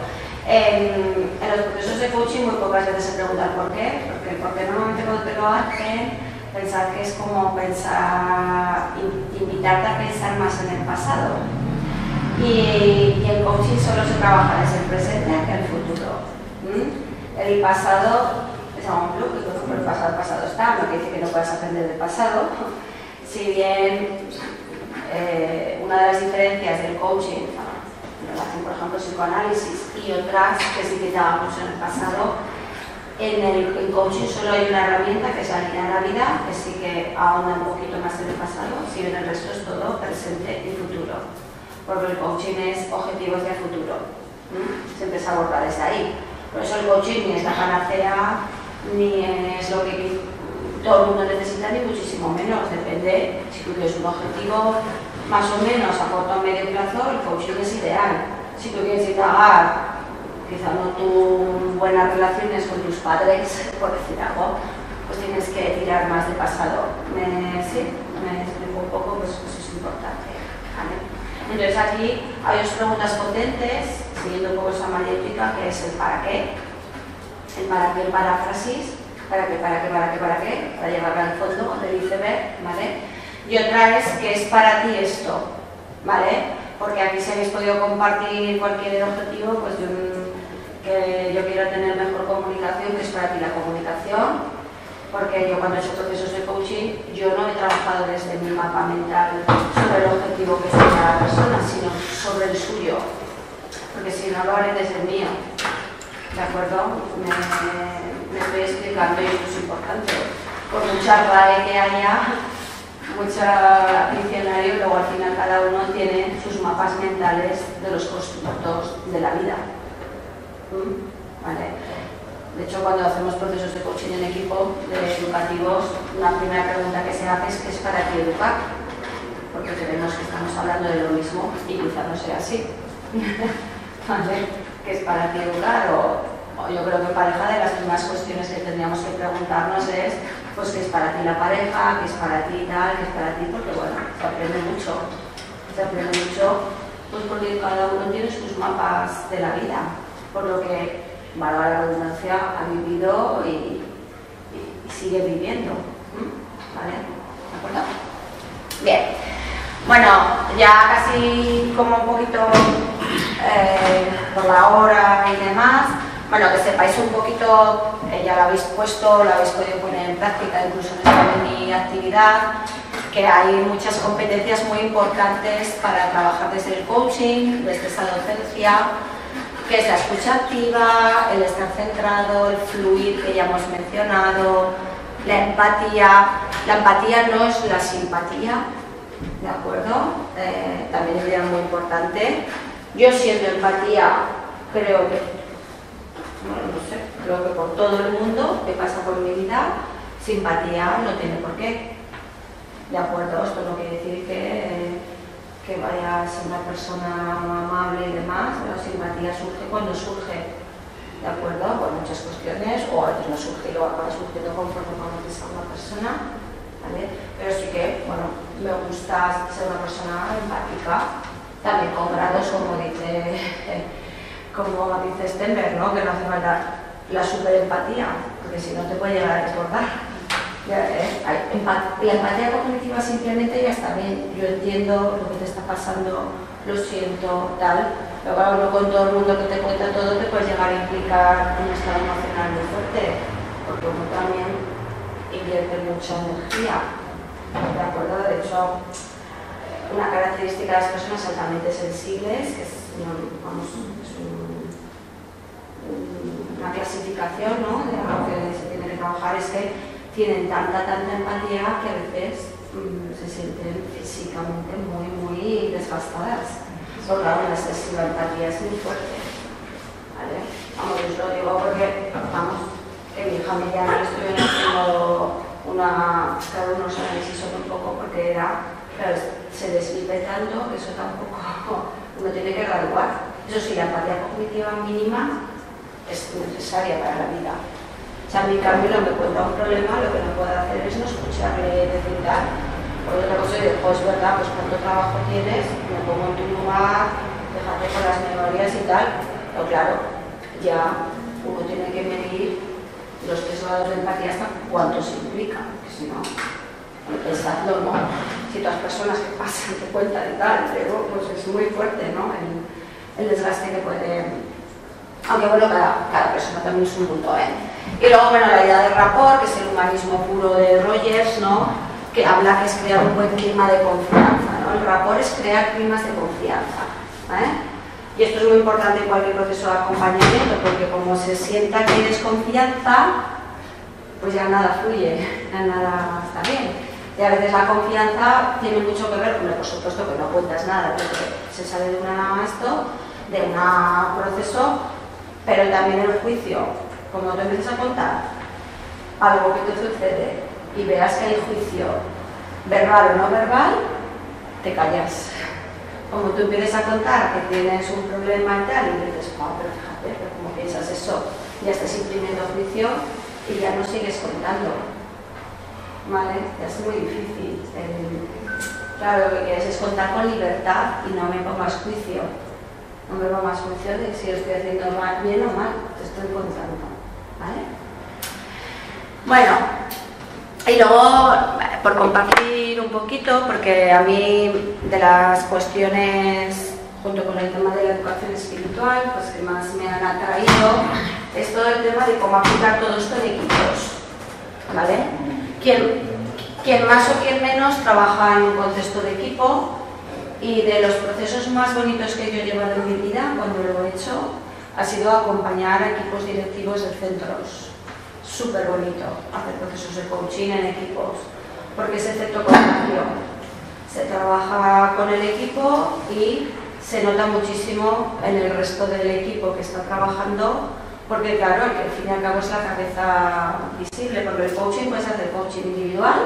En los procesos de coaching muy pocas veces se preguntan por qué, porque normalmente cuando te lo hacen, pensar que es como pensar, invitarte a pensar más en el pasado. Y el coaching solo se trabaja desde el presente hacia el futuro. ¿Mm? El pasado es algo lógico, pero el pasado está, no quiere decir que no puedas aprender del pasado. Si bien una de las diferencias del coaching, en relación por ejemplo psicoanálisis y otras que sí que dábamos en el pasado, en el coaching solo hay una herramienta que es la línea de la vida, que sí que ahonda un poquito más en el pasado, si bien el resto es todo presente y futuro, porque el coaching es objetivos de futuro, ¿sí? Siempre se aborda desde ahí. Por eso el coaching ni es la panacea, ni es lo que todo el mundo necesita, ni muchísimo menos, depende si tú tienes un objetivo más o menos a corto o medio plazo, el coaching es ideal. Si tú quieres indagar, quizá no tus buenas relaciones con tus padres, por decir algo, pues tienes que tirar más de pasado. Me explico un poco, pues eso es importante, ¿vale? Entonces aquí hay dos preguntas potentes, siguiendo un poco esa magnética, que es el para qué, el paráfrasis, ¿Para qué? Para llevarla al fondo, donde dice ver, ¿vale? Y otra es que es para ti esto, ¿vale? Porque aquí si habéis podido compartir cualquier objetivo, pues yo quiero tener mejor comunicación, que es para ti la comunicación, porque yo cuando he hecho procesos de coaching, yo no he trabajado desde mi mapa mental sobre el objetivo que tiene la persona, sino sobre el suyo, porque si no lo haré desde el mío, ¿de acuerdo? Me estoy explicando y esto es importante. Por mucha RAE que haya, mucha diccionario, luego al final cada uno tiene sus mapas mentales de los constructos de la vida. ¿Vale? De hecho, cuando hacemos procesos de coaching en equipo, de educativos, la primera pregunta que se hace es ¿qué es para ti educar? Porque creemos que estamos hablando de lo mismo y quizá no sea así. ¿Vale? ¿Qué es para ti educar? Yo creo que pareja, de las primeras cuestiones que tendríamos que preguntarnos es pues qué es para ti la pareja, qué es para ti tal, qué es para ti, porque bueno, se aprende mucho pues porque cada uno tiene sus mapas de la vida, por lo que, valga la redundancia, ha vivido y sigue viviendo, ¿vale? ¿De acuerdo? Bien, bueno, ya casi como un poquito por la hora y demás. Bueno, que sepáis un poquito, ya lo habéis puesto, lo habéis podido poner en práctica, incluso en esta mini actividad, que hay muchas competencias muy importantes para trabajar desde el coaching, desde esa docencia, que es la escucha activa, el estar centrado, el fluir que ya hemos mencionado, la empatía. La empatía no es la simpatía, ¿de acuerdo? También es muy importante. Yo siento empatía, creo que... bueno, no sé, creo que por todo el mundo que pasa por mi vida, simpatía no tiene por qué. De acuerdo, esto no quiere decir que, que vaya a ser una persona amable y demás, la simpatía surge cuando surge, ¿de acuerdo? Con muchas cuestiones, o antes no surge y luego acaba surgiendo conforme conoces a una persona, ¿vale? Pero sí que, bueno, me gusta ser una persona empática, también con grados, como dice Stenberg, ¿no? Que no hace falta la superempatía, porque si no te puede llegar a desbordar. La empatía cognitiva simplemente ya está bien, yo entiendo lo que te está pasando, lo siento, tal, pero claro, con todo el mundo que te cuenta todo te puedes llegar a implicar un estado emocional muy fuerte, porque uno también invierte mucha energía, ¿de acuerdo? De hecho, una característica de las personas altamente sensibles, que es, vamos, es una clasificación, ¿no?, de lo que se tiene que trabajar, es que tienen tanta empatía que a veces se sienten físicamente muy desgastadas, porque una excesiva empatía es muy fuerte, ¿vale? Vamos, yo os lo digo porque, vamos, en mi familia no estuvieron haciendo unos análisis un poco, porque era, claro, se desvive tanto que eso tampoco, uno tiene que graduar. Eso sí, la empatía cognitiva mínima es necesaria para la vida. O sea, a mí, en cambio, no me cuenta un problema, lo que no puedo hacer es no escucharle decir tal. Por otra cosa, yo digo, es verdad, pues cuánto trabajo tienes, me pongo en tu lugar, déjate con las memorias y tal. Pero claro, ya uno tiene que medir los 3 grados de empatía hasta cuánto se implica, porque si no, pensadlo, ¿no? Si todas las personas que pasan te cuentan y tal, pero pues es muy fuerte, ¿no? El desgaste que puede. Aunque bueno, cada persona también es un punto, ¿eh? Y luego, bueno, la idea del rapport, que es el humanismo puro de Rogers, ¿no? Que habla que es crear un buen clima de confianza, ¿no? El rapport es crear climas de confianza, ¿eh? Y esto es muy importante en cualquier proceso de acompañamiento, porque como se sienta que hay desconfianza, pues ya nada fluye, ya nada está bien. Y a veces la confianza tiene mucho que ver, bueno, por supuesto que no cuentas nada, porque se sale de un proceso. Pero también el juicio, como tú empiezas a contar algo que te sucede y veas que hay juicio verbal o no verbal, te callas. Como tú empiezas a contar que tienes un problema y tal, y dices, oh, pero fíjate, pero como piensas eso, ya estás imprimiendo juicio y ya no sigues contando, ¿vale? Ya es muy difícil. Claro, lo que quieres es contar con libertad y no me pongas juicio. No me va más función de si lo estoy haciendo mal, bien o mal, te estoy contando, ¿vale? Bueno, y luego, por compartir un poquito, porque a mí de las cuestiones, junto con el tema de la educación espiritual, pues que más me han atraído, es todo el tema de cómo aplicar todo esto en equipos, ¿vale? Quien más o quien menos trabaja en un contexto de equipo. Y de los procesos más bonitos que yo he llevado en mi vida, cuando lo he hecho, ha sido acompañar a equipos directivos de centros. Súper bonito hacer procesos de coaching en equipos, porque es efecto contagio. Se trabaja con el equipo y se nota muchísimo en el resto del equipo que está trabajando, porque claro, que al fin y al cabo es la cabeza visible, porque el coaching puedes hacer coaching individual,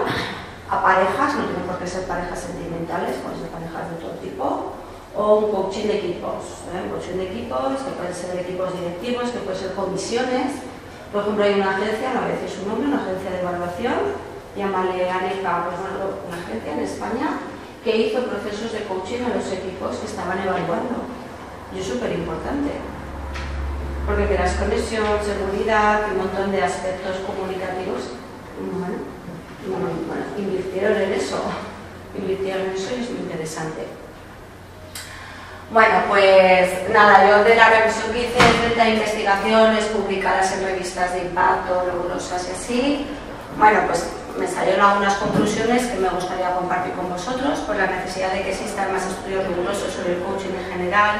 a parejas, no tienen por qué ser parejas sentimentales, pueden ser parejas de todo tipo, o un coaching de equipos, ¿eh? Coaching de equipos, que pueden ser equipos directivos, que pueden ser comisiones. Por ejemplo, hay una agencia, no voy a decir su nombre, una agencia de evaluación, llámale ANECA, pues una agencia en España, que hizo procesos de coaching a los equipos que estaban evaluando. Y es súper importante, porque creas conexión, seguridad, y un montón de aspectos comunicativos. Bueno, invirtieron en eso y es muy interesante. Bueno, pues nada, yo de la revisión que hice de 30 investigaciones publicadas en revistas de impacto, nebulosas y así, bueno, pues me salieron algunas conclusiones que me gustaría compartir con vosotros, por la necesidad de que existan más estudios rigurosos sobre el coaching en general,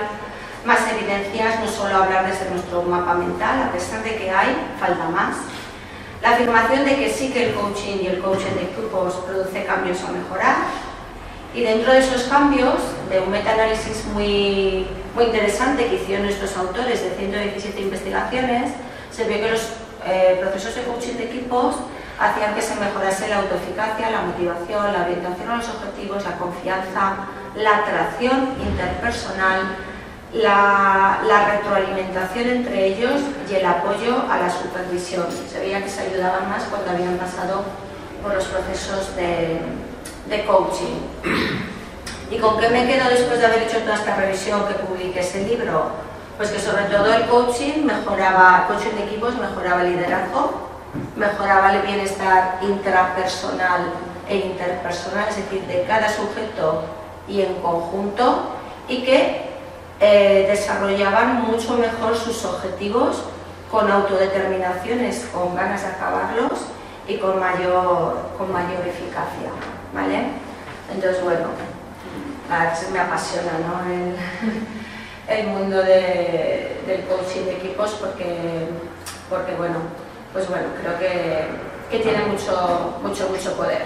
más evidencias, no solo hablar desde nuestro mapa mental, a pesar de que hay, falta más. La afirmación de que sí que el coaching y el coaching de grupos produce cambios a mejorar, y dentro de esos cambios, de un metaanálisis muy interesante que hicieron estos autores de 117 investigaciones, se vio que los procesos de coaching de equipos hacían que se mejorase la autoeficacia, la motivación, la orientación a los objetivos, la confianza, la atracción interpersonal, la retroalimentación entre ellos y el apoyo a la supervisión. Se veía que se ayudaban más cuando habían pasado por los procesos de coaching. ¿Y con qué me quedo después de haber hecho toda esta revisión que publiqué ese libro? Pues que sobre todo el coaching mejoraba, el coaching de equipos mejoraba el liderazgo, mejoraba el bienestar intrapersonal e interpersonal, es decir, de cada sujeto y en conjunto, y que desarrollaban mucho mejor sus objetivos con autodeterminaciones, con ganas de acabarlos y con mayor eficacia, ¿vale? Entonces, bueno, me apasiona, ¿no?, el mundo del coaching de equipos porque bueno, pues bueno, creo que tiene mucho poder.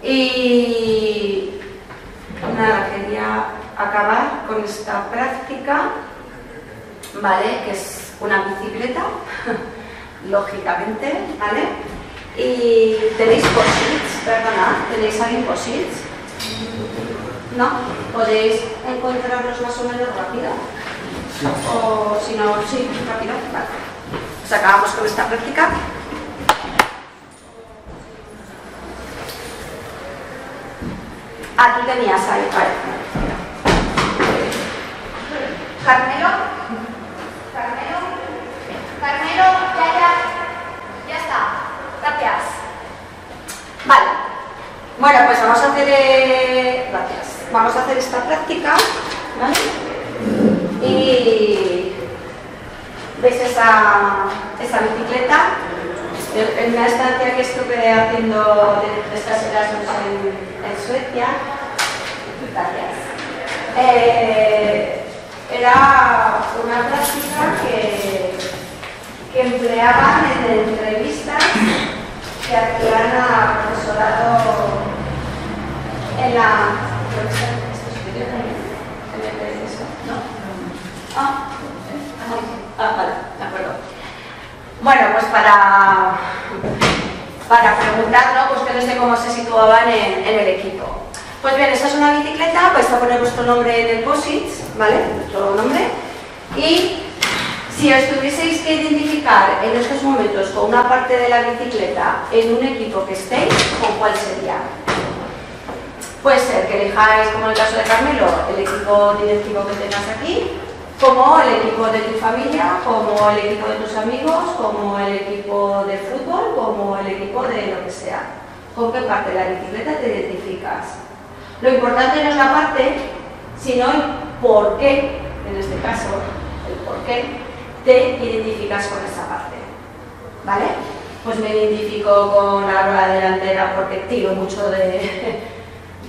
Y nada, quería acabar con esta práctica, ¿vale?, que es una bicicleta, lógicamente, ¿vale? Y tenéis post-its, perdonad, tenéis ahí post-its, ¿no? Podéis encontrarlos más o menos rápido, o si no, sí, rápido, vale. Pues acabamos con esta práctica. Ah, tú tenías ahí, vale. Carmelo, ya está. Gracias. Vale. Bueno, pues vamos a hacer, gracias. Vamos a hacer esta práctica, ¿vale? Y ¿veis esa bicicleta? En una estancia que estuve haciendo de estas Erasmus en Suecia, era una práctica que empleaban en entrevistas que hacían a profesorado en la... Ah, vale, de acuerdo. Bueno, pues para preguntar, ¿no?, pues que no sé cómo se situaban en el equipo. Pues bien, esta es una bicicleta, vais a poner vuestro nombre en el post-it, ¿vale?, vuestro nombre. Y si os tuvieseis que identificar en estos momentos con una parte de la bicicleta en un equipo que estéis, ¿con cuál sería? Puede ser que elijáis, como en el caso de Carmelo, el equipo directivo que tengas aquí, como el equipo de tu familia, como el equipo de tus amigos, como el equipo de fútbol, como el equipo de lo que sea. ¿Con qué parte de la bicicleta te identificas? Lo importante no es la parte, sino el por qué, en este caso, el por qué te identificas con esa parte, ¿vale? Pues me identifico con la rueda delantera porque tiro mucho del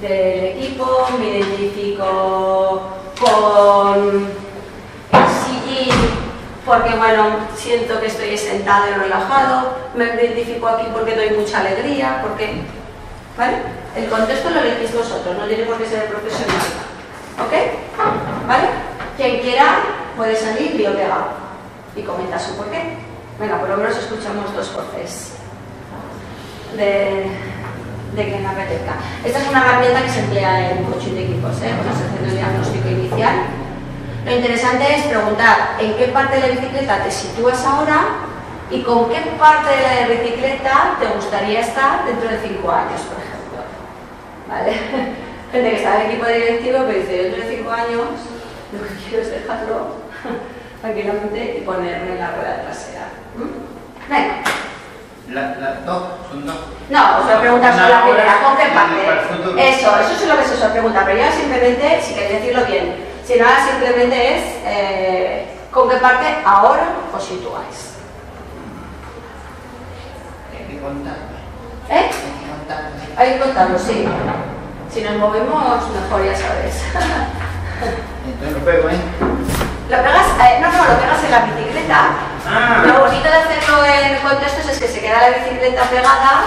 equipo, me identifico con... porque bueno, siento que estoy sentado y relajado, me identifico aquí porque doy mucha alegría, porque... ¿vale? El contexto lo elegís vosotros, no tiene por qué ser el profesional, ¿ok? ¿Vale? Quien quiera puede salir y operar y comenta su por qué. Venga, por lo menos escuchamos dos voces de quien la apetezca. Esta es una herramienta que se emplea en coaching de equipos, ¿eh? Vamos a hacer el diagnóstico inicial. Lo interesante es preguntar en qué parte de la bicicleta te sitúas ahora y con qué parte de la bicicleta te gustaría estar dentro de 5 años, por ejemplo, ¿vale? Gente que está en el equipo directivo que dice, dentro de 5 años lo que quiero es dejarlo tranquilamente y ponerme en la rueda trasera. Venga. ¿Son dos? No, os lo preguntas con la primera, ¿con qué parte? Eso es lo que se os pregunta, pero ya simplemente, si queréis decirlo bien, si nada, simplemente es con qué parte ahora os situáis. Hay que contarlo. ¿Eh? Hay que contarlo, sí. Si nos movemos mejor, ya sabes. Entonces lo pego, ¿eh? Lo pegas, no, lo pegas en la bicicleta. Ah. Lo bonito de hacerlo en contextos es que se queda la bicicleta pegada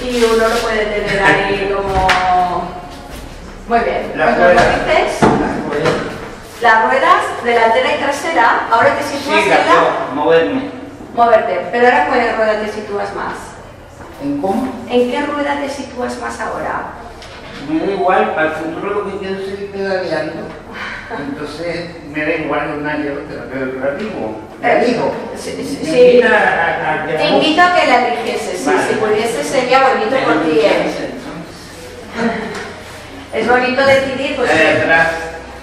y uno lo puede tener ahí como... Muy bien. ¿Nos lo dices? Las ruedas delantera y trasera, ahora te sitúas, sí, en la... Moverte, pero ahora ¿en qué rueda te sitúas más? ¿En cómo? ¿En qué rueda te sitúas más ahora? me da igual, para el futuro lo que quiero es seguir pedaleando, entonces me da igual una y otra, pero lo digo, la digo. Sí, sí. Te invito a que la dijeses, vale. Si pudiese sería bonito por ti. Es bonito decidir, pues, la de atrás.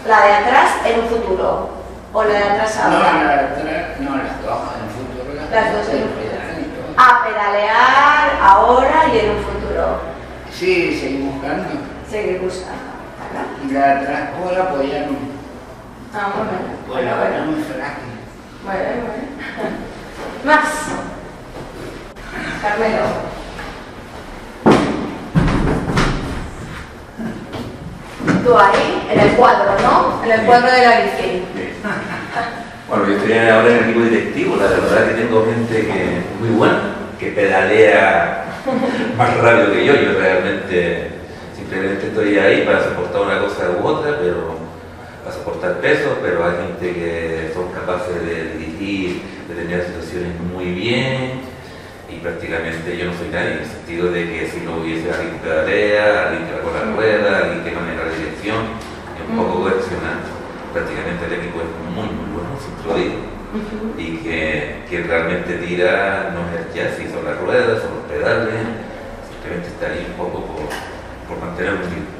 La de atrás en un futuro, o la de atrás ahora. No, la de atrás, no, las dos, en un futuro. Las dos en un futuro. Ah, pedalear ahora y en un futuro. Sí, seguir buscando. Seguir buscando. Y la de atrás puedo apoyarme. Ah, bueno. Pues la verdad muy frágil. Bueno, bueno. Más. Carmelo. Tú ahí, en el cuadro, ¿no? En el cuadro de la Virgen. Sí. Bueno, yo estoy ahora en el equipo directivo, la verdad es que tengo gente que es muy buena, que pedalea más rápido que yo. Yo realmente simplemente estoy ahí para soportar una cosa u otra, pero para soportar pesos, pero hay gente que son capaces de dirigir, de tener situaciones muy bien, y prácticamente yo no soy nadie, en el sentido de que si no hubiese alguien que pedalea, alguien que va con la rueda, alguien que maneja la dirección, es un poco coercionante. Prácticamente el equipo es muy bueno, siempre lo digo, y que realmente tira, no es el chasis, son las ruedas, son los pedales, simplemente está ahí un poco por mantener un ritmo.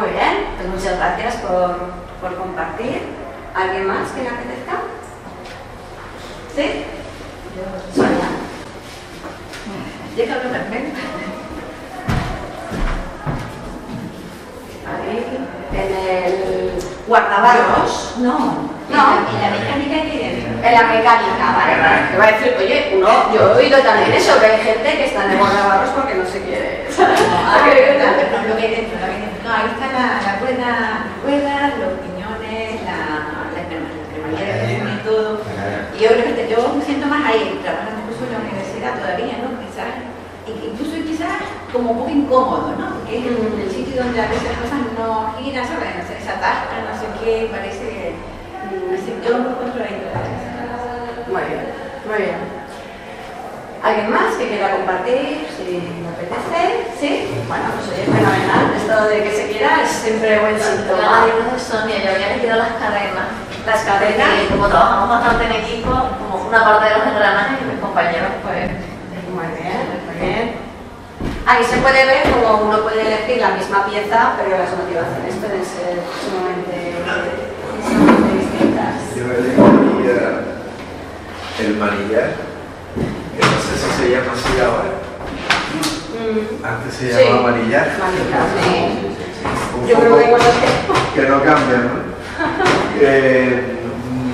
Muy bien, pues muchas gracias por compartir. ¿Alguien más que le apetezca? ¿Sí? Yo soy la... Déjalo perfecto. Ahí, en el guardabarros. En la mecánica hay que ir. En la mecánica, vale. Te va a decir, oye, no, yo he oído también eso, que hay gente que está en el guardabarros porque no se quiere. No, lo que hay dentro, No, ahí está la rueda, los piñones, la y todo. Y yo me siento más ahí, trabajando incluso en la universidad todavía, ¿no? Quizás como un poco incómodo, ¿no? Porque es el sitio donde a veces las cosas no giran, ¿sabes? Se atascan, no sé qué, parece... yo no encuentro ahí. Muy bien, muy bien. ¿Alguien más que quiera compartir? Si me apetece, ¿sí? Bueno, pues oye, fenomenal. Esto de que se quiera es siempre buen síntoma. Sonia, yo había metido las cadenas. Las cadenas. Y como trabajamos bastante en equipo, como una parte de los engranajes y mis compañeros, pues... Muy bien, muy bien. Ahí se puede ver como uno puede elegir la misma pieza, pero las motivaciones pueden ser sumamente distintas. Yo elegiría el manillar, que no sé si se llama así ahora. Antes se llamaba manillar. Yo creo que igual es que no cambia, ¿no?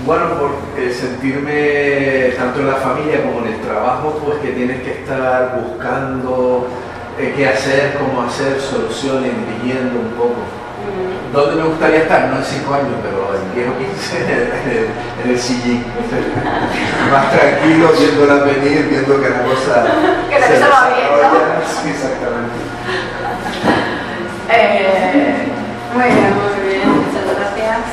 Bueno, por sentirme tanto en la familia como en el trabajo, pues que tienes que estar buscando qué hacer, cómo hacer, soluciones, dirigiendo un poco. ¿Dónde me gustaría estar? No en 5 años, pero en 10 o 15, en el sillín. Más tranquilo, viéndola venir, viendo que la cosa... Que la cosa va bien, ¿no? Sí, exactamente. Muy bien, muy bien. Muchas gracias.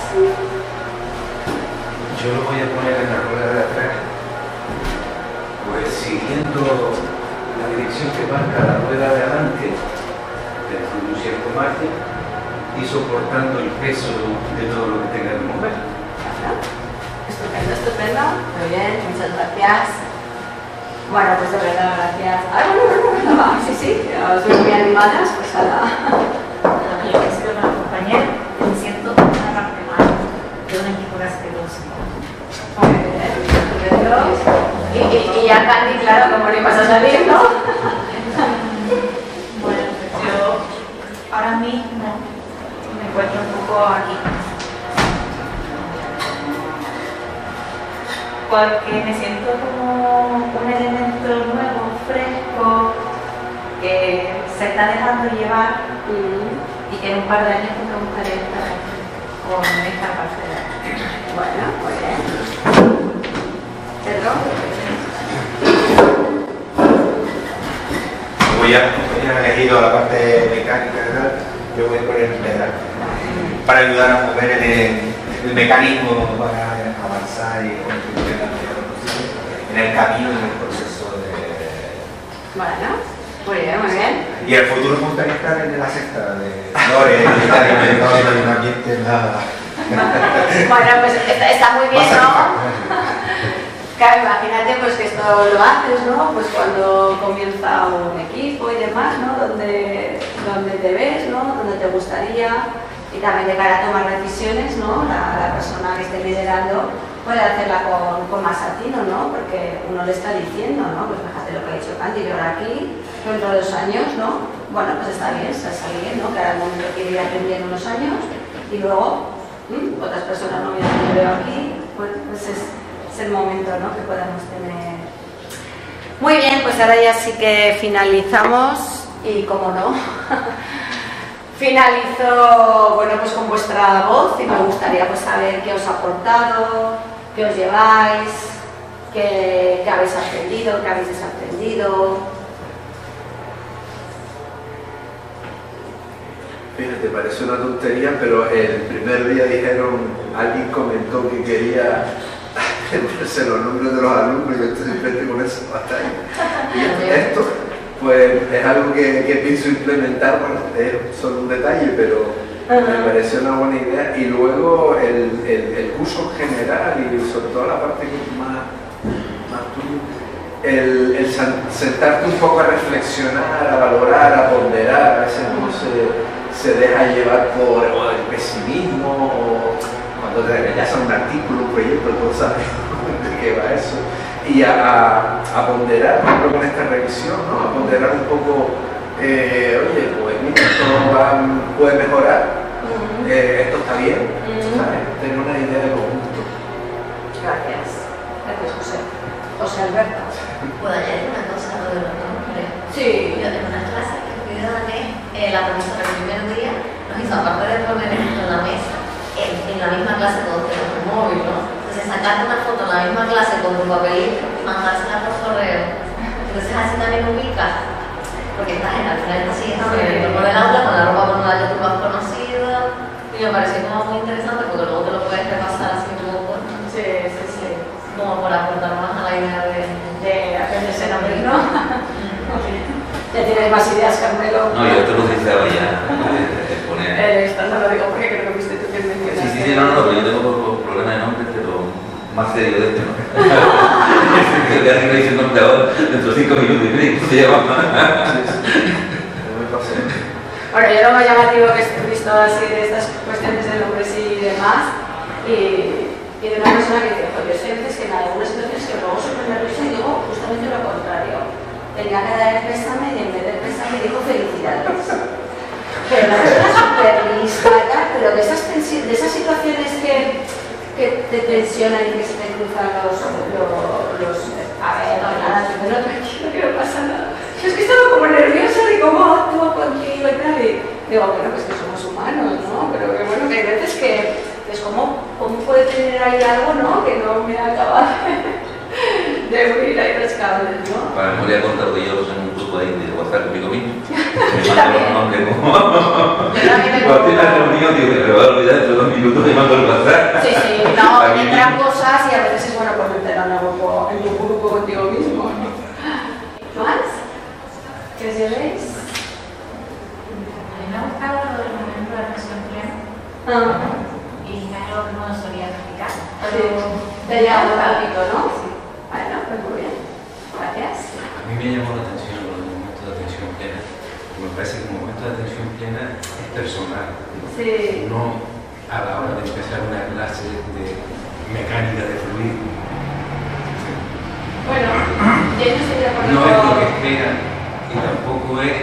Yo lo voy a poner en la rueda de atrás. Pues siguiendo... la dirección que marca la rueda de adelante, desde un cierto margen, y soportando el peso de todo lo que tenga que mover. Estupendo, estupendo. Muy bien, muchas gracias. Bueno, pues de verdad, gracias. Ah, bueno, va, sí, os veo muy animadas, pues a la... Yo he sido una compañera, me siento una parte más de un equipo gasteloso. Muy bien, estupendo. Y ya Candy, claro, como le ibas a salir, ¿no? Bueno, pues yo ahora mismo me encuentro un poco aquí. Porque me siento como un elemento nuevo, fresco, que se está dejando llevar y que en un par de años me gustaría estar aquí con esta parte de aquí. Bueno, muy bien. Perdón. Ya he elegido la parte mecánica, ¿verdad? Yo voy a poner el pedal para ayudar a mover el mecanismo para avanzar y contribuir a la medida de lo posible en el camino y en el proceso de... Bueno, muy bien, muy bien. Y el futuro me gustaría estar en la sexta de Flores, en un ambiente nada. Bueno, pues está muy bien, ¿no? Claro, imagínate pues que esto lo haces, ¿no? Pues cuando comienza un equipo y demás, ¿no? Donde te ves, ¿no? Donde te gustaría, y también de cara a tomar decisiones, ¿no? La persona que esté liderando puede hacerla con más atino, ¿no? Porque uno le está diciendo, ¿no? Pues fíjate lo que ha dicho Candy, que ahora aquí, dentro de 2 años, ¿no? Bueno, pues está bien, está bien, ¿no? Que ahora el mundo quiere ir aprendiendo unos años y luego otras personas no me veo aquí, pues es el momento, ¿no? Que podamos tener. Muy bien, pues ahora ya sí que finalizamos y como no, finalizo, bueno, pues con vuestra voz y me gustaría pues saber qué os ha aportado, qué os lleváis, qué habéis aprendido, qué habéis desaprendido. Fíjate, parece una tontería, pero el primer día dijeron, alguien comentó que quería entonces los números de los alumnos, yo estoy siempre con eso batalla. Y esto, pues es algo que pienso implementar, bueno, es solo un detalle, pero me pareció una buena idea. Y luego el curso general y sobre todo la parte que es más tuya, el sentarte un poco a reflexionar, a valorar, a ponderar. A veces uno se deja llevar por el pesimismo o cuando te regalas un artículo, un proyecto, tú sabes de qué va eso. Y a ponderar, por ejemplo, con esta revisión, ¿no? A ponderar un poco, oye, pues mira, esto puede mejorar, esto está bien, ¿sabes? Tener una idea de conjunto. Gracias. Gracias, José. José Alberto. ¿Puedo añadir una cosa a lo de los nombres? Sí. Yo tengo unas clases que fui dando, la profesora el primer día nos hizo aparte de poner en la mesa. En la misma clase todos tenemos un móvil, ¿no? Entonces sacaste una foto en la misma clase con tu papelito y mandársela por correo. Entonces así también ubicas, porque estás en la final, así, por el aula, con la ropa corporal que tú más conocida. Y me pareció como muy interesante porque luego te lo puedes repasar así como por, ¿no? Sí. Como por aportar más a la idea de aprenderse el nombre, ¿no? Ya tienes más ideas, Carmelo. No, yo te lo utilizaba ya. Esto no lo digo porque creo que viste tú que es mentira. Sí, no, pero yo tengo problemas de nombres, pero más serio de esto, ¿no? Te hacen reír el nombre ahora, dentro de 5 minutos y medio, se llama. Bueno, yo lo más llamativo que he visto así de estas cuestiones de nombres y demás, y de una persona que dice, yo soy impresionada en algunas situaciones que luego soy nerviosa y digo justamente lo contrario. Tenía que dar el pésame y en vez del pésame dijo felicidades. Pero la persona es súper lista, pero de esas situaciones que te tensionan y que se te cruzan los a ver, no, tranquilo, que no pasa nada. Yo es que estaba como nerviosa de cómo actúa contigo y tal. Y digo, bueno, pues que somos humanos, ¿no? Pero que bueno, que hay veces que es como, ¿cómo puede tener ahí algo, no? Que no me acaba de huir ahí los cables, ¿no? Para memoria contar que yo en un grupo ahí de WhatsApp conmigo mismo. Me mando los nombres como. Cuando estoy en la reunión, digo, me voy a olvidar dentro de 2 minutos y mando el WhatsApp. Sí, no, me entran cosas y a veces es bueno por meter en tu grupo contigo mismo. ¿Más? ¿Qué os llevéis? A mí me ha gustado el momento de la reflexión plena. Y claro, no solía explicar. Te ha llegado un poquito, ¿no? Bueno, pues muy bien. Gracias. A mí me llamó la atención el momento de atención plena. Me parece que el momento de atención plena es personal. Sí. No a la hora de empezar una clase de mecánica de fluir. Sí. Bueno, yo no estoy de acuerdo. No es lo que esperan y tampoco es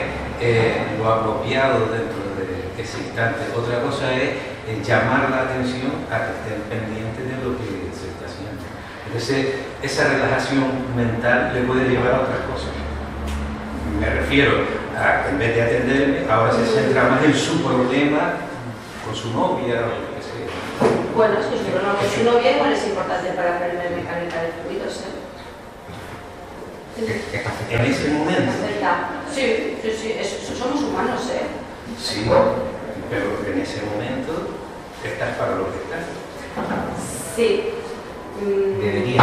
lo apropiado dentro de ese instante. Otra cosa es llamar la atención a que estén pendientes de lo que se está haciendo. Entonces, esa relajación mental le puede llevar a otras cosas. Me refiero a que en vez de atenderme, ahora se centra más en su problema con su novia o lo que sea. Bueno, es que su problema con su novia igual es importante para aprender mecánica de fluidos, ¿eh? En ese momento. Sí, eso, somos humanos, ¿eh? Sí, pero en ese momento estás para lo que estás. Sí. Debería,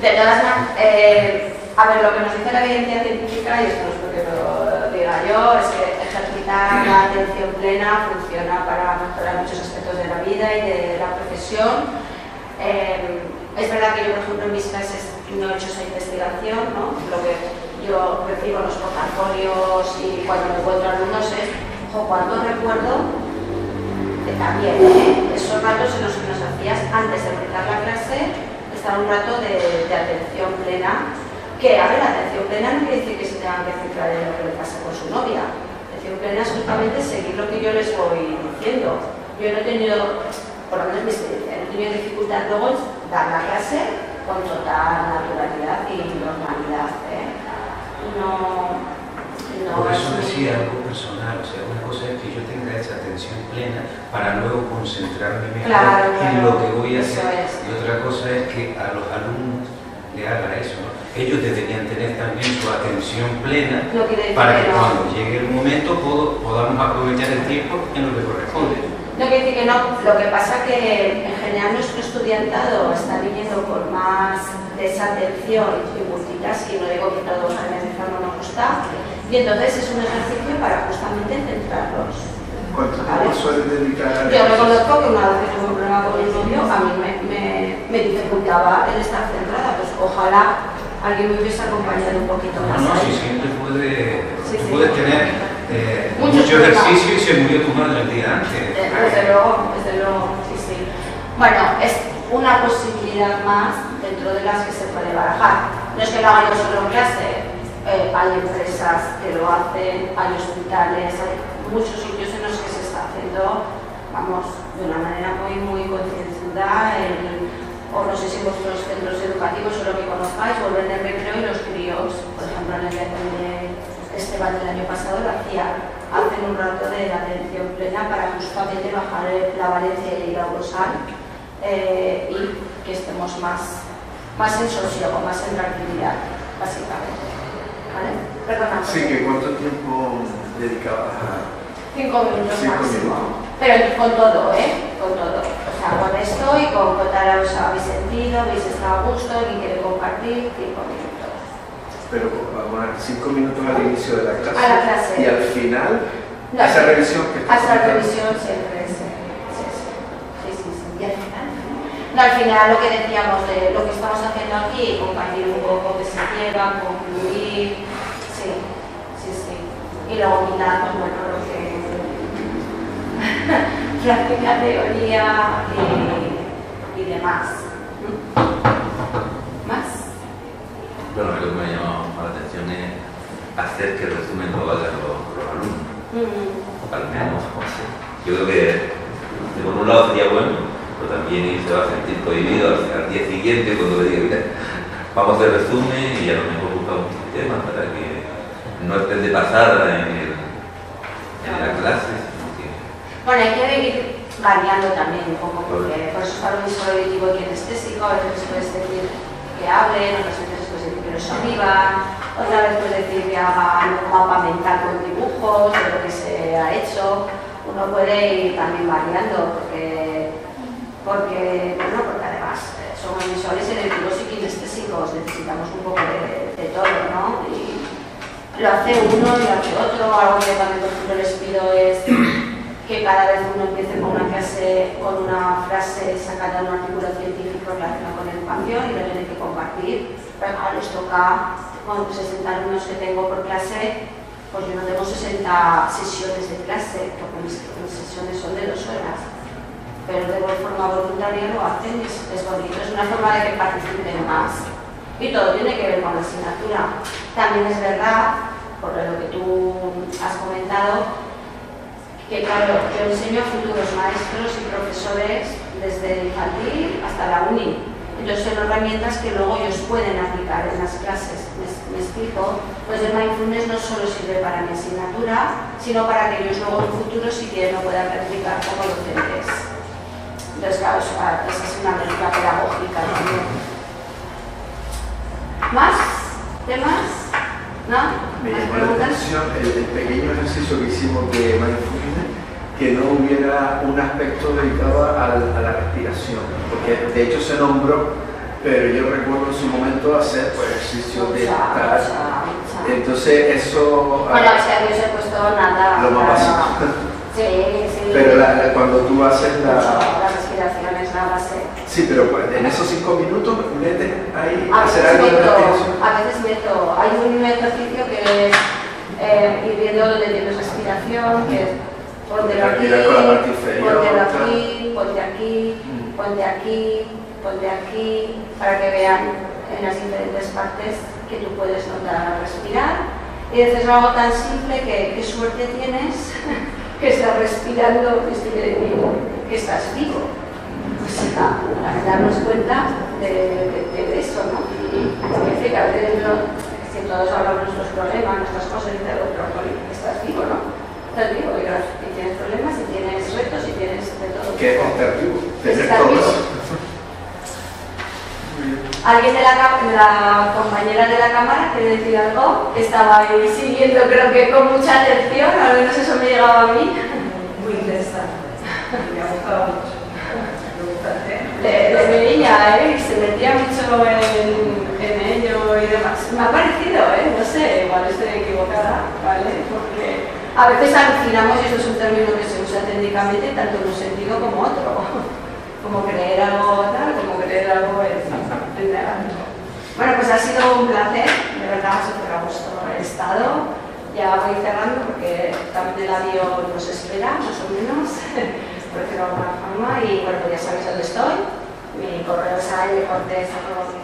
de todas maneras, A ver, lo que nos dice la evidencia científica, y esto no es porque lo diga yo, es que ejercitar la atención plena funciona para mejorar muchos aspectos de la vida y de la profesión. Es verdad que yo, por ejemplo, en mis clases no he hecho esa investigación, ¿no? Lo que yo recibo en los portafolios y cuando me encuentro alumnos es, ojo, cuando recuerdo también, esos ratos en los que nos hacías antes de empezar la clase, estar un rato de atención plena. Que, a ver, la atención plena no quiere decir que se tengan que centrar en lo que le pasa con su novia. La atención plena es justamente seguir lo que yo les voy diciendo. Yo no he tenido, por lo menos mi experiencia, no he tenido dificultad luego en dar la clase con total naturalidad y normalidad. Por eso decía algo personal, o sea, una cosa es que yo tenga esa atención plena para luego concentrarme mejor en lo que voy a hacer. Y otra cosa es que a los alumnos le haga eso, ¿no? Ellos deberían tener también su atención plena para que cuando llegue el momento podamos aprovechar el tiempo en lo que corresponde. No quiere decir que no, lo que pasa que en general nuestro estudiantado está viniendo con más desatención y multitasking, no digo que todos a veces no nos gusta, y entonces es un ejercicio para justamente centrarlos. ¿Cuánto tiempo suelen dedicar? Yo reconozco que una vez que tuve un problema con el novio, a mí me dificultaba el estar centrada, pues ojalá alguien me hubiese acompañado un poquito más. No, no, si siempre puedes tener mucho ejercicio y se murió tu madre el día antes. Desde luego, sí. Bueno, es una posibilidad más dentro de las que se puede barajar. No es que lo hagan yo solo en clase, hay empresas que lo hacen, hay hospitales, hay muchos sitios en los que se está haciendo, vamos, de una manera muy concienzuda. O no sé si vuestros centros educativos o lo que conozcáis, volver del recreo y los críos, por ejemplo, en el de Esteban del año pasado lo hacía, hacen un rato de atención plena para justamente bajar la valencia y la glosal y que estemos más en sosiego, más en tranquilidad, básicamente. ¿Vale? Perdona. Sí, que ¿cuánto tiempo dedicabas a...? 5 minutos máximo. Pero con todo, con todo. Con esto y con contar, os habéis sentido, habéis estado a gusto, y quiere compartir, 5 minutos. Pero vamos, 5 minutos al inicio de la clase. A la clase. Y al final, no, hasta la revisión. Hasta la revisión siempre es. Sí. Y al final. No, al final lo que decíamos de lo que estamos haciendo aquí, compartir un poco que se lleva, concluir. Sí. Y luego mirar, pues bueno, lo que. Práctica, teoría y demás. ¿Más? Bueno, lo que me ha llamado la atención es hacer que el resumen lo hagan los alumnos. Al menos así. Yo creo que, por un lado, sería bueno, pero también se va a sentir prohibido al día siguiente cuando le diga, vamos a hacer resumen y a lo mejor buscamos un sistema para que no estés de pasada en la clase. Bueno, hay que vivir variando también un poco, porque por eso para mí soy digo que anestésico, a veces puedes decir que hablen, otras veces puedes decir que no son viva, otra vez puedes decir que hagan un mapa mental con dibujos de lo que se ha hecho. Uno puede ir también variando, porque además somos visuales, selectivos y kinestésicos, necesitamos un poco de todo, ¿no? Y lo hace uno y lo hace otro. Algo que también por ejemplo les pido es que cada vez uno empiece con una clase, con una frase sacada de un artículo científico relacionado con el panteón y lo tienen que compartir. Ahora les toca, con 60 alumnos que tengo por clase, pues yo no tengo 60 sesiones de clase, porque mis sesiones son de 2 horas. Pero de forma voluntaria lo hacen, es bonito, es una forma de que participen más. Y todo tiene que ver con la asignatura. También es verdad, por lo que tú has comentado, que claro, yo enseño a futuros maestros y profesores desde infantil hasta la uni. Entonces son herramientas que luego ellos pueden aplicar en las clases. Me explico, pues el mindfulness no solo sirve para mi asignatura, sino para que ellos luego en el futuro si quieren lo puedan aplicar como docentes. Entonces claro, esa es una lógica pedagógica también. ¿Más? ¿Temas? ¿No? Me llamó la atención el pequeño ejercicio que hicimos de mindfulness, que no hubiera un aspecto dedicado a la respiración, porque de hecho se nombró pero yo recuerdo en su momento hacer pues, ejercicio de tal. Entonces eso... Bueno, o sea, yo se he puesto nada. Lo más básico. Sí, sí. Pero cuando tú haces la... La respiración es la base. Sí, pero pues, en esos 5 minutos mete ahí a hacer algo de respiración. A veces meto, hay un ejercicio que es ir viendo donde tienes respiración, que es póntelo aquí, póntelo aquí, ponte aquí, ponte aquí, ponte aquí, para que vean en las diferentes partes que tú puedes notar al respirar. Y dices algo tan simple que qué suerte tienes que estás respirando, que estás vivo. O sea, para darnos cuenta de eso, ¿no? Es decir, a veces si todos hablamos de nuestros problemas, nuestras cosas, y te otro, estás vivo, ¿no? Estás vivo, y tienes problemas, y tienes retos, y tienes de todo. ¿Qué es estar vivo? Alguien de la compañera de la cámara quiere decir algo, que estaba ahí siguiendo, creo que con mucha atención, al menos eso me llegaba a mí. Muy interesante, me ha gustado mucho. De mi niña, se metía mucho en ello y demás. Me ha parecido, no sé, igual estoy equivocada, ¿vale? Porque a veces alucinamos, y eso es un término que se usa técnicamente, tanto en un sentido como otro. Como creer algo tal, como creer algo en negativo. Bueno, pues ha sido un placer, de verdad, súper a gusto haber estado. Ya voy cerrando porque también el avión nos espera, más o menos, por decirlo de alguna forma. Y bueno, pues ya sabéis dónde estoy. Mi correo es alejandra.cortes@gmail.com.